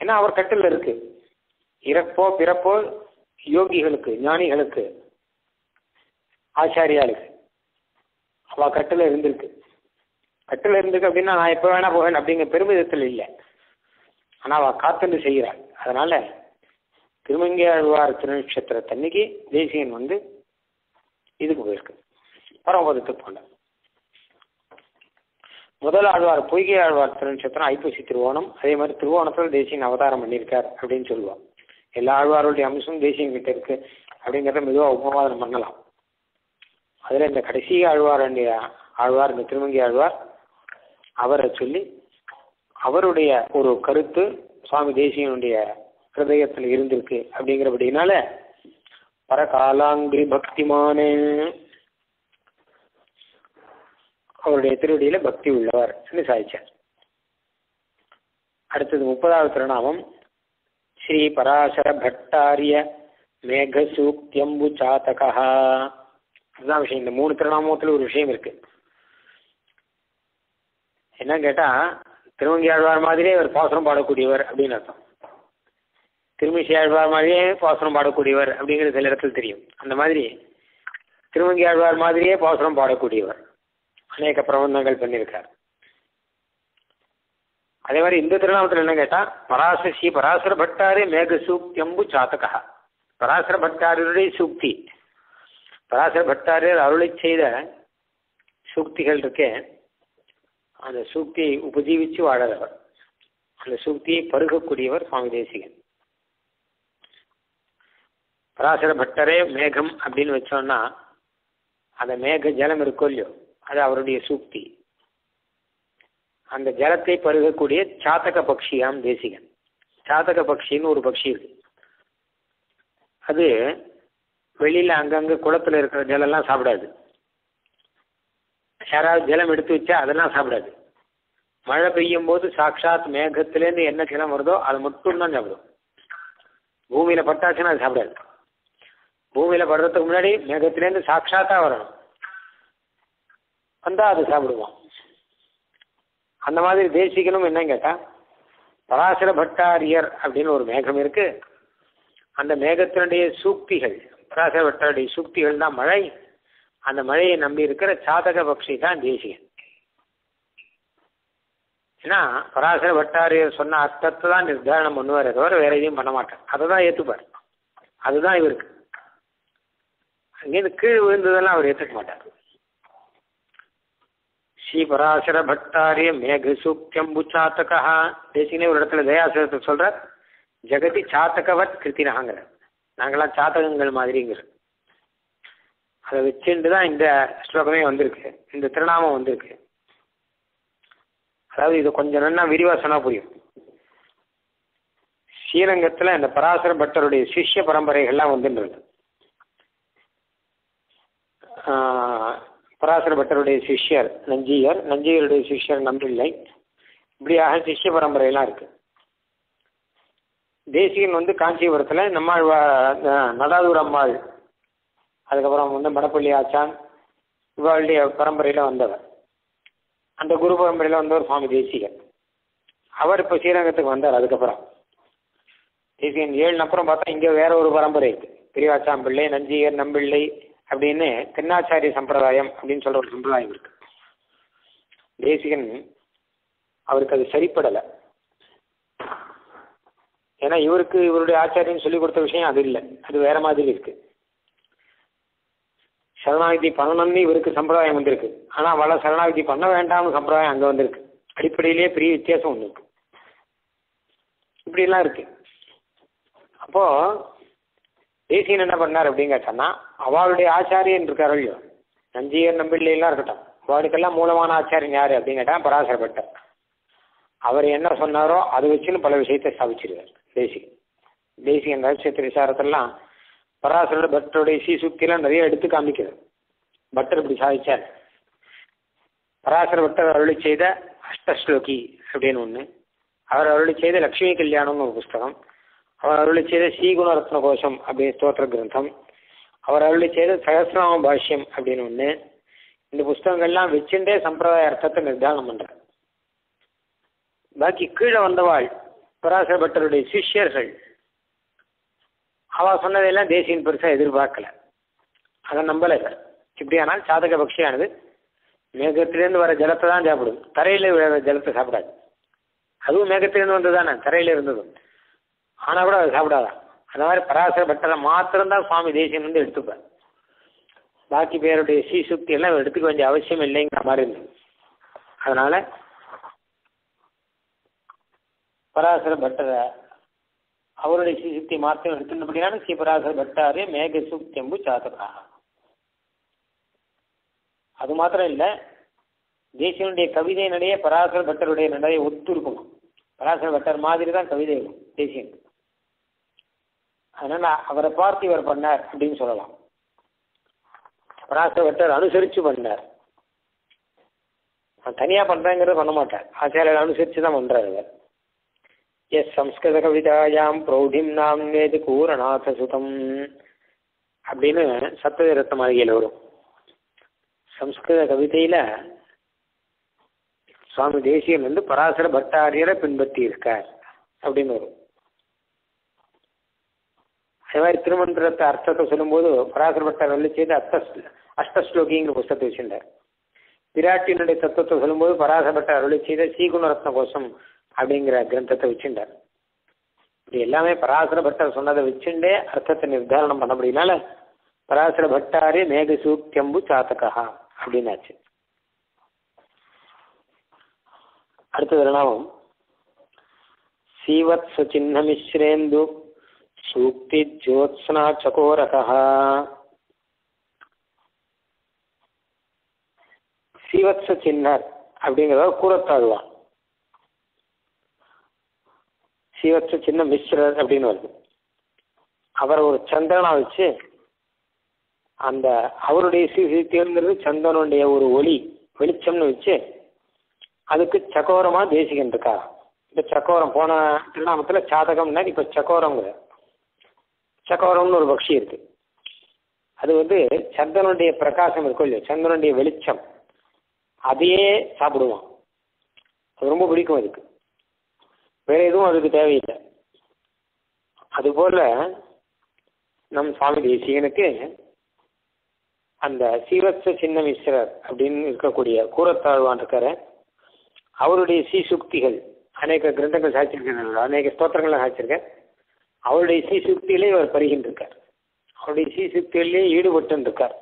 ஏன்னா அவர் கட்டில் இருக்கு. இறப்போ பிறப்போ யோகிகளுக்கு ஞானிகளுக்கு ஆச்சாரியாளுக்கு அவ கட்டில இருந்திருக்கு. கட்டில இருந்திருக்கு அப்படின்னா நான் எப்போ வேணா போவேன் அப்படிங்கிற பெருமிதத்தில் இல்லை. ஆனால் அவள் காத்துன்னு செய்கிறாள். அதனால திருமங்கையாழ்வார் திருநட்சத்திரத்தன்னைக்கு தேசிகன் வந்து இதுக்கு போயிருக்கு, பரமபதத்துக்கு போன. முதல் ஆழ்வார் பொய்கை ஆழ்வார் திருநட்சத்திரம் ஐப்பசி திருவோணம். அதே மாதிரி திருவோணத்தில் தேசிகன் அவதாரம் பண்ணியிருக்கார் அப்படின்னு சொல்லுவாள். எல்லா ஆழ்வாருடைய அம்சமும் தேசியங்கிட்ட இருக்கு அப்படிங்கிறத மெதுவாக உபவாதம் பண்ணலாம். அதில் இந்த கடைசி ஆழ்வார் ஆழ்வார் இந்த திருமங்கை ஆழ்வார் அவரை சொல்லி அவருடைய ஒரு கருத்து சுவாமி தேசிகனுடைய ஹிருதயத்தில் இருந்திருக்கு அப்படிங்கிறபடினால பரகாலாங்கிரி பக்திமானே அவருடைய திருவடியில பக்தி உள்ளவர் சாதிச்சார். அடுத்தது முப்பதாவது திருநாமம் ஸ்ரீ பராசர பட்டாரிய மேகசூக்தியம்பு சாதகா. இதுதான் விஷயம். இந்த மூணு திருநாமத்துல ஒரு விஷயம் இருக்கு. என்ன கேட்டா திருமங்கையாழ்வார் மாதிரியே ஒரு பாசுரம் பாடக்கூடியவர் அப்படின்னு அர்த்தம். திருமிசையாழ்வார் மாதிரியே பாசுரம் பாடக்கூடியவர் அப்படிங்கிறது சில இடத்துல தெரியும். அந்த மாதிரி திருமங்கையாழ்வார் மாதிரியே பாசுரம் பாடக்கூடியவர் அநேக பிரபந்தங்கள் பண்ணியிருக்கார். அதே மாதிரி இந்த திருநாமத்தில் என்ன கேட்டா பராசர ஸ்ரீ பராசர பட்டாரி மேக சூக்தியம்பு சாத்தகா. பராசர பட்டாரியருடைய சூக்தி, பராசர பட்டாரியர் அருளை செய்த சூக்திகள் இருக்கே, அந்த சூக்தியை உபஜீவிச்சு வாழறவர், அந்த சூக்தியை பருகக்கூடியவர் சுவாமி தேசிகன். பராசர பட்டரே மேகம் அப்படின்னு வச்சோம்னா அந்த மேக ஜலம் இருக்கோ இல்லையோ அது அவருடைய சூக்தி. அந்த ஜலத்தை பருகக்கூடிய சாத்தக பக்ஷியாம் தேசிகன். சாத்தக பக்ஷின்னு ஒரு பக்ஷி இருக்கு. அது வெளியில அங்கங்க குளத்துல இருக்கிற ஜலம்லாம் சாப்பிடாது. யாராவது ஜலம் எடுத்து வச்சா அதெல்லாம் சாப்பிடாது. மழை பெய்யும் போது சாட்சாத் மேகத்திலேருந்து என்ன ஜலம் வருதோ அது மட்டும்தான் சாப்பிடும். பூமியில பட்டாச்சுன்னா அது சாப்பிடாது. பூமியில படுறதுக்கு முன்னாடி மேகத்திலேருந்து சாட்சாத்தா வரணும், வந்தா அது சாப்பிடுவோம். அந்த மாதிரி தேசிகனும் என்ன கேட்டா பராசர பட்டாரியர் அப்படின்னு ஒரு மேகம் இருக்கு. அந்த மேகத்தினுடைய சூக்திகள், பராசர பட்டாருடைய சூக்திகள் தான் மழை. அந்த மழையை நம்பி இருக்கிற சாதக பக்ஷி தான் தேசிகன். ஏன்னா பராசர பட்டாரியர் சொன்ன அர்த்தத்தை தான் நிர்தாரணம் பண்ணுவார், தவிர வேற எதையும் பண்ண மாட்டார். அதை தான் ஏற்றுப்பார். அதுதான் இவருக்கு. அங்கேருந்து கீழ் விழுந்ததெல்லாம் அவர் ஏற்றுக்க மாட்டார். ஸ்ரீ பராசர பட்டாரிய மேக சூக்தியம்பு சாத்தகா. தேசிகனே ஒரு இடத்துல தயாசத்தை சொல்ற ஜெகதி சாத்தகவத் கிருத்தினாங்கிற, நாங்களாம் சாத்தகங்கள் மாதிரிங்கிற அதை வச்சுட்டு தான் இந்த ஸ்லோகமே வந்திருக்கு, இந்த திருநாமம் வந்திருக்கு. அதாவது இது கொஞ்சம் நல்லா விரிவாக சொன்னா புரியும். ஸ்ரீரங்கத்துல இந்த பராசர பட்டருடைய சிஷ்ய பரம்பரைகள்லாம் வந்துட்டு, பராசர பட்டருடைய சிஷ்யர் நஞ்சியர், நஞ்சியருடைய சிஷ்யர் நம்பிள்ளை, இப்படியாக சிஷ்ய பரம்பரையெல்லாம் இருக்கு. தேசிகன் வந்து காஞ்சிபுரத்துல நம்மாழ்வ நடாதூர் அம்மாள், அதுக்கப்புறம் வந்து மடப்பள்ளி ஆச்சான், இவளுடைய பரம்பரையில வந்தவர். அந்த குரு பரம்பரையில வந்தவர் சுவாமி தேசிகன். அவர் இப்ப ஸ்ரீரங்கத்துக்கு வந்தார். அதுக்கப்புறம் தேசிகன் ஏழு அப்புறம் பார்த்தா இங்க வேற ஒரு பரம்பரை இருக்கு. பெரியவாச்சாம்பிள்ளை, நஞ்சியர், நம்பிள்ளை அப்படின்னு தென்னாச்சாரிய சம்பிரதாயம் அப்படின்னு சொல்ற ஒரு சம்பிரதாயம் இருக்கு. தேசிகன் அவருக்கு அது சரிப்படலை. ஏன்னா இவருக்கு இவருடைய ஆச்சாரியன்னு சொல்லி கொடுத்த விஷயம் அது இல்லை, அது வேற மாதிரி இருக்கு. சரணாகதி பண்ணணும்னு இவருக்கு சம்பிரதாயம் வந்திருக்கு. ஆனா அவளை சரணாகதி பண்ண வேண்டாம்னு சம்பிரதாயம் அங்க வந்திருக்கு. அடிப்படையிலேயே பெரிய வித்தியாசம் ஒன்று இருக்கு. இப்படி எல்லாம் இருக்கு. அப்போ தேசிகன் என்ன பண்ணார் அப்படின்னு கேட்டான்னா அவளுடைய ஆச்சாரியன் இருக்காரோ இல்லையோ, நஞ்சியர் நம்பிள்ளையெல்லாம் இருக்கட்டும், அவளுக்கெல்லாம் மூலமான ஆச்சாரியன் யாரு அப்படின்னு கேட்டா பராசரப்பட்டார். அவர் என்ன சொன்னாரோ அதை வச்சுன்னு பல விஷயத்தை ஸ்தாபிச்சிருக்கார் தேசிகன். தேசிகன் ரகசியத்திர விசாரத்தெல்லாம் பராசரோட பட்டருடைய சீசூக்தியெல்லாம் நிறைய எடுத்து காமிக்கிறார். பட்டர் இப்படி சாதிச்சார். பராசர பட்டர் அருளி செய்த அஷ்டஸ்லோகி அப்படின்னு ஒண்ணு, அவர் அருளி செய்த லட்சுமி கல்யாணம்னு ஒரு புஸ்தகம், அவர் அருளி செய்த ஸ்ரீகுணரத்ன கோஷம் அப்படின்னு ஸ்தோத்திர கிரந்தம், அவர் அருளி செய்த சகஸ்ரநாம பாஷ்யம் அப்படின்னு ஒண்ணு. இந்த புஸ்தகங்கள்லாம் வச்சுட்டே சம்பிரதாய அர்த்தத்தை நிர்தாரணம் பண்ற. பாக்கி கீழே வந்தவாள் பராசர பட்டருடைய சிஷ்யர்கள் அவ சொன்னதெல்லாம் தேசிகன் பெருசாக எதிர்பார்க்கல, அதை நம்பலை. இப்படியானால் சாதக பக்ஷியானது மேகத்திலேருந்து வர ஜலத்தை தான் சாப்பிடும், தரையில விழுற ஜலத்தை சாப்பிடாது. அதுவும் மேகத்திலேருந்து வந்தது தானே, தரையில இருந்ததும், ஆனால் கூட அதை சாப்பிடாதான். அந்த மாதிரி பராசர பட்டரை மாத்திரம்தான் சுவாமி தேசிகன் வந்து எடுத்துப்பார், பாக்கி பேருடைய சீசுக்தி எல்லாம் எடுத்துக்க வேண்டிய அவசியம் இல்லைங்கிற மாதிரி இருந்தது. அதனால பராசர பட்டரை அவருடைய சீசுக்தி மாத்திரம் எடுத்துட்டபடியான ஸ்ரீ பராசர பட்டாரே மேக சூக்தியம்பு சாத்தப்படாக. அது மாத்திரம் இல்லை, தேசியனுடைய கவிதை நடைய பராசர பட்டருடைய நடையை ஒத்து இருக்கணும். பராசர பட்டர் மாதிரி தான் கவிதை தேசியன். அதனால அவரை பார்த்து இவர் பண்ணார் அப்படின்னு சொல்லலாம். பராசர பட்டர் அனுசரிச்சு பண்ணார், நான் தனியா பண்றேங்கிறத பண்ண மாட்டேன், ஆச்சாரியர் அனுசரிச்சு தான் பண்றாரு. இவர் எஸ் சம்ஸ்கிருத கவிதாயாம் பிரௌடிம் நாம் நேது கூரநாத சுதம் அப்படின்னு சப்தரத்ன மாளிகையில் வரும். சம்ஸ்கிருத கவிதையில சுவாமி தேசிகன் வந்து பராசர பட்டாரியரை பின்பற்றி இருக்கார் அப்படின்னு வரும். அதே மாதிரி திருமந்திரத்தை அர்த்தத்தை சொல்லும்போது பராசர பட்டார் வந்து செய்து அர்த்த அஷ்டஸ்லோகிங்கிற புஸ்தகத்தை வச்சுட்டார். விராட்டினுடைய தத்துவத்தை சொல்லும்போது பராசப்பட்ட அருளை செய்த ஸ்ரீகுணரத்ன கோஷம் அப்படிங்கிற கிரந்தத்தை வச்சுட்டார். இப்படி எல்லாமே பராசர பட்டர் சொன்னதை வச்சுட்டே அர்த்தத்தை நிர்தாரணம் பண்ண முடியனால பராசர பட்டாரே மேக சூக்தியம்பு சாத்தகா அப்படின்னாச்சு. அடுத்தது நாமம் சீவத் சுச்சின்னமிஸ்ரேந்து சூக்தி ஜோத்ஸ்னா சகோரகா. சீவத்ஸ சின்னர் அப்படிங்கிறத கூறத்தாழ்வான். சீவத்ஸ சின்ன மிஸ்ரர் அப்படின்னு வருது. அவர் ஒரு சந்திரனா வச்சு அந்த அவருடைய சீர்திருத்தங்கிறது சந்திரனுடைய ஒரு ஒளி வெளிச்சம்னு வச்சு அதுக்கு சக்கோரமா தேசிகன் இருக்கா. இப்ப சக்கோரம் போன திருநாமத்துல சாதகம்னா இப்ப சக்கோரம்ங்கிற சக்கோரம்னு ஒரு பக்ஷி இருக்கு. அது வந்து சந்திரனுடைய பிரகாசம் இருக்கும் இல்லையா, சந்திரனுடைய வெளிச்சம், அதையே சாப்பிடுவான். அது ரொம்ப பிடிக்கும் அதுக்கு, வேற எதுவும் அதுக்கு தேவையில்லை. அதுபோல நம் சுவாமி தேசிகனுக்கு அந்த சீவத்ஸ சின்னமிஸ்ரர் அப்படின்னு இருக்கக்கூடிய கூரத்தாழ்வான் இருக்காரு. அவருடைய சீசுக்திகள் அநேக கிரந்தங்கள் சாய்ச்சிருக்க, அநேக ஸ்தோத்திரங்கள்லாம் சாய்ச்சிருக்கேன். அவருடைய சீசுக்தியிலே இவர் பருகின்னு இருக்கார், அவருடைய சீசுக்தியிலே ஈடுபட்டு இருக்கார்.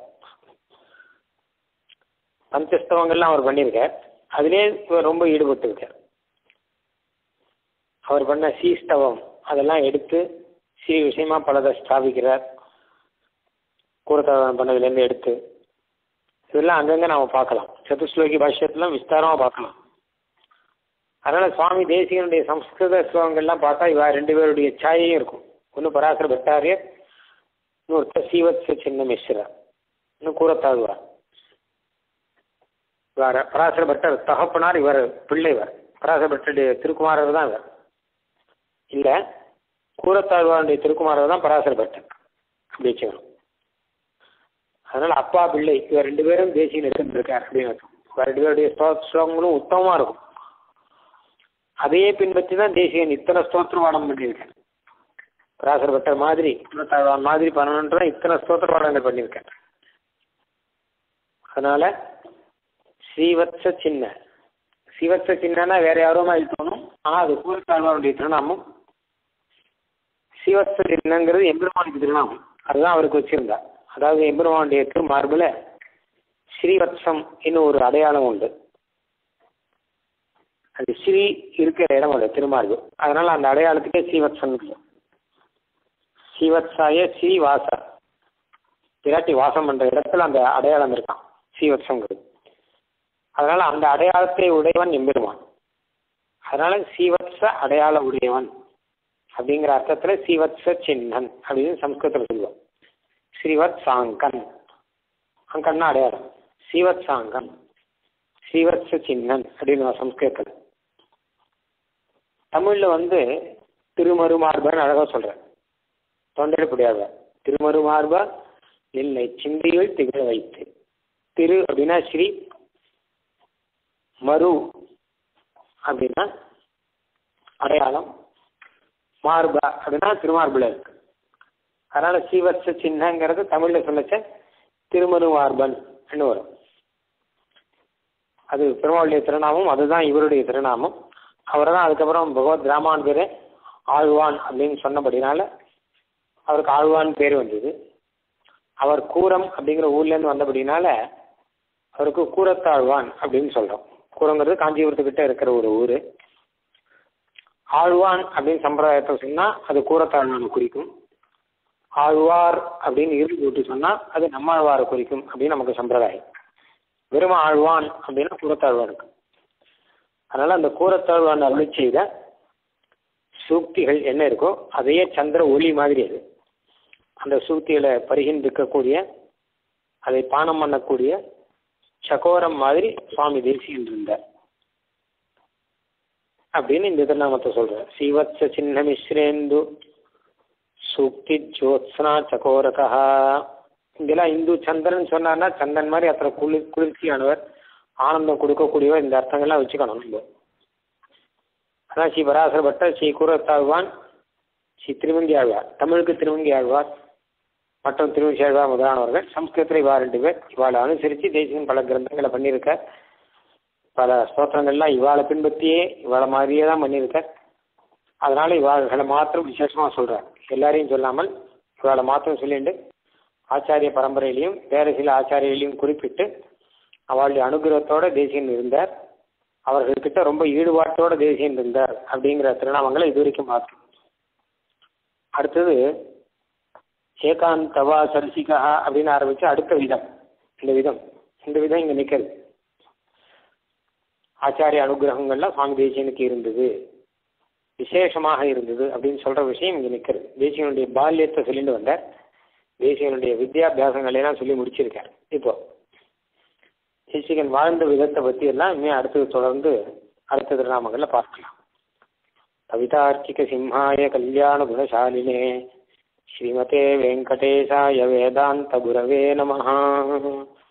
பஞ்சஸ்தவங்கள்லாம் அவர் பண்ணியிருக்கார், அதுலேயே இவர் ரொம்ப ஈடுபட்டு இருக்கார். அவர் பண்ண சீஸ்தவம் அதெல்லாம் எடுத்து ஸ்ரீ விஷயமா பலதை ஸ்தாபிக்கிறார், கூரத்தாழ்வான் பண்ணதுலேருந்து எடுத்து. இதெல்லாம் அங்கங்கே நாம் பார்க்கலாம், சதுஸ்லோகி பாஷ்யத்துலாம் விஸ்தாரமாக பார்க்கலாம். அதனால் சுவாமி தேசிகனுடைய சம்ஸ்கிருத ஸ்லோகங்கள்லாம் பார்த்தா இவா ரெண்டு பேருடைய சாயையும் இருக்கும். ஒன்று பராசர பட்டாரியர், இன்னொருத்தர் சீவத்ஸ சின்னமிஸ்ரர், இன்னும் கூரத்தாழ்வான். இவர் பராசர பட்டர் தகப்பனார், இவர் பிள்ளைவர். பராசர பட்டருடைய திருக்குமாரர் தான் இவர், இல்லை கூரத்தாழ்வானுடைய திருக்குமாரர் தான் பராசர பட்டர் அப்படி வச்சுக்கணும். அதனால அப்பா பிள்ளை இவர் ரெண்டு பேரும் தேசிகன் எடுத்துருக்கார் அப்படின்னு வச்சோம். இவர் ரெண்டு பேருடைய ஸ்லோகங்களும் உத்தமமாக இருக்கும், அதையே பின்பற்றி தான் தேசிகன் இத்தனை ஸ்தோத்திரவாடம் பண்ணியிருக்கார். பராசர பட்டர் மாதிரி கூரத்தாழ்வான் மாதிரி பண்ணணுன்றதான் இத்தனை ஸ்தோத்திரவாடங்கள் பண்ணியிருக்கார். அதனால ஸ்ரீவத்ஸ சின்ன ஸ்ரீவத்ஸ சின்னா வேற யாரும் எழுத்தணும், ஆனால் அது கூரத்தாழ்வானுடைய திருநாமம். ஸ்ரீவத்ஸ சின்னங்கிறது எம்பெருமானுக்கு திருநாமம், அதுதான் அவருக்கு வச்சிருந்தா. அதாவது எம்பெருமானுடைய திருமார்பில் ஸ்ரீவத்ஸம் இன்னும் ஒரு அடையாளம் உண்டு, அது ஸ்ரீ இருக்கிற இடம் அது திருமார்பு. அதனால அந்த அடையாளத்துக்கே ஸ்ரீவத்ஸம். ஸ்ரீவத்ஸாய ஸ்ரீவாச விராட்டி வாசம் பண்ற இடத்துல அந்த அடையாளம் இருக்கான் ஸ்ரீவத்ஸங்கிறது. அதனால அந்த அடையாளத்தை உடையவன் எம்பெருமான். அதனால சீவத்ஸ அடையாள உடையவன் அப்படிங்கிற அர்த்தத்துல சீவத்ஸ சின்னன் அப்படின்னு சம்ஸ்கிருதத்தில் சொல்லுவோம். ஸ்ரீவத்ஸாங்கன், அங்கன்னா அடையாளம், சீவத்ஸாங்கன் சீவத்ஸ சின்னன் அப்படின்னு சம்ஸ்கிருதத்தில். தமிழ்ல வந்து திருமருமார்பன் அழகா சொல்ற, தொண்டடிப்படியாக திருமருமார்ப நின்னை சிந்தையில் திகழ வைத்து. திரு அப்படின்னா ஸ்ரீ, மறு அப்படின்னா அடையாளம், மார்பா அப்படின்னா திருமார்புல இருக்கு. அதனால சீவத்ஸ சின்னங்கிறது தமிழ்ல சொல்லச்ச திருமணுவார்பன் என்று வரும். அது பெருமாளுடைய திருநாமம், அதுதான் இவருடைய திருநாமம். அவர் தான் அதுக்கப்புறம் பகவத் ராமான் பேரு ஆழ்வான் அப்படின்னு சொன்னபடினால அவருக்கு ஆழ்வான் பேர் வந்தது. அவர் கூரம் அப்படிங்கிற ஊர்ல இருந்து வந்தபடினால அவருக்கு கூரத்தாழ்வான் அப்படின்னு சொல்றோம். கூரங்கிறது காஞ்சிபுரத்துக்கிட்ட இருக்கிற ஒரு ஊரு. ஆழ்வான் அப்படின்னு சம்பிரதாயத்தை சொன்னா அது கூரத்தாழ்வானை குறிக்கும். ஆழ்வார் அப்படின்னு இறுதி கூட்டி சொன்னா அது நம்மாழ்வாரை குறிக்கும் அப்படின்னு நமக்கு சம்பிரதாயம். வெறும் ஆழ்வான் அப்படின்னா கூரத்தாழ்வான் இருக்கு. அதனால அந்த கூரத்தாழ்வான் அருளி செய்த சூக்திகள் என்ன இருக்கோ அதையே சந்திர ஒளி மாதிரி அது அந்த சூக்திகளை பரிகின்றிருக்கக்கூடிய அதை பானம் பண்ணக்கூடிய சகோரம் மாதிரி சுவாமி தேசிகன் இருந்தார் அப்படின்னு இந்த திருநாமத்தை சொல்றார். சீவத்ஸ சின்ன மிஸ்ரேந்து சூக்தி ஜோத்ஸ்னா சகோரகா. இங்கெல்லாம் இந்து சந்திரன் சொன்னார்னா சந்திரன் மாதிரி அத்தனை குளிர் குளிர்ச்சியானவர், ஆனந்தம் கொடுக்கக்கூடியவர். இந்த அர்த்தங்கள்லாம் வச்சுக்கணும் நம்ம. அதான் ஸ்ரீ பராசர பட்டர், ஸ்ரீ கூரத்தாழ்வான், ஸ்ரீ திருவங்கி ஆழ்வார். தமிழுக்கு திருவங்கி ஆழ்வார் மற்றும் திருவங்கி ஆழ்வார் முதலானவர்கள். சம்ஸ்கிருத்தில் இவா ரெண்டு பேர். இவாளை அனுசரித்து தேசிகன் பல கிரந்தங்களை பண்ணியிருக்கார். பல ஸ்தோத்திரங்கள்லாம் இவாளை பின்பற்றியே இவாளை மாதிரியே தான் பண்ணியிருக்கார். அதனால இவாள்களை மாத்திரம் விசேஷமாக சொல்கிறார், எல்லாரையும் சொல்லாமல் இவாளை மாத்திரம் சொல்லிட்டு ஆச்சாரிய பரம்பரையிலையும் வேறு சில ஆச்சாரியலையும் குறிப்பிட்டு அவளுடைய அனுகிரகத்தோட தேசிகன் இருந்தார், அவர்கள்கிட்ட ரொம்ப ஈடுபாட்டோட தேசிகன் இருந்தார் அப்படிங்கிற திருநாமங்களை இது வரைக்கும் மாற்றும். அடுத்தது ஏகாந்தவா சரிசிகா அப்படின்னு ஆரம்பிச்சு அடுத்த விதம் இந்த விதம் இந்த விதம் இங்கே நிற்கிறது. ஆச்சாரிய அனுகிரகங்கள்லாம் சுவாமி தேசிகனுக்கு இருந்தது, விசேஷமாக இருந்தது அப்படின்னு சொல்ற விஷயம் இங்கே நிற்கிறது. தேசிகனுடைய பால்யத்தை சொல்லிட்டு வந்தார், தேசிகனுடைய வித்யாபியாசங்களை எல்லாம் சொல்லி முடிச்சிருக்கார். இப்போ தேசிகன் வாழ்ந்த விதத்தை பற்றி எல்லாம் இனிமே அடுத்தது தொடர்ந்து அடுத்த திருநாமங்கள்ல பார்க்கலாம். கவிதார்க்கிக சிம்ஹாய கல்யாண குணசாலினே ஸ்ரீமதே வெங்கடேசாய வேதாந்த குரவே நமஹ.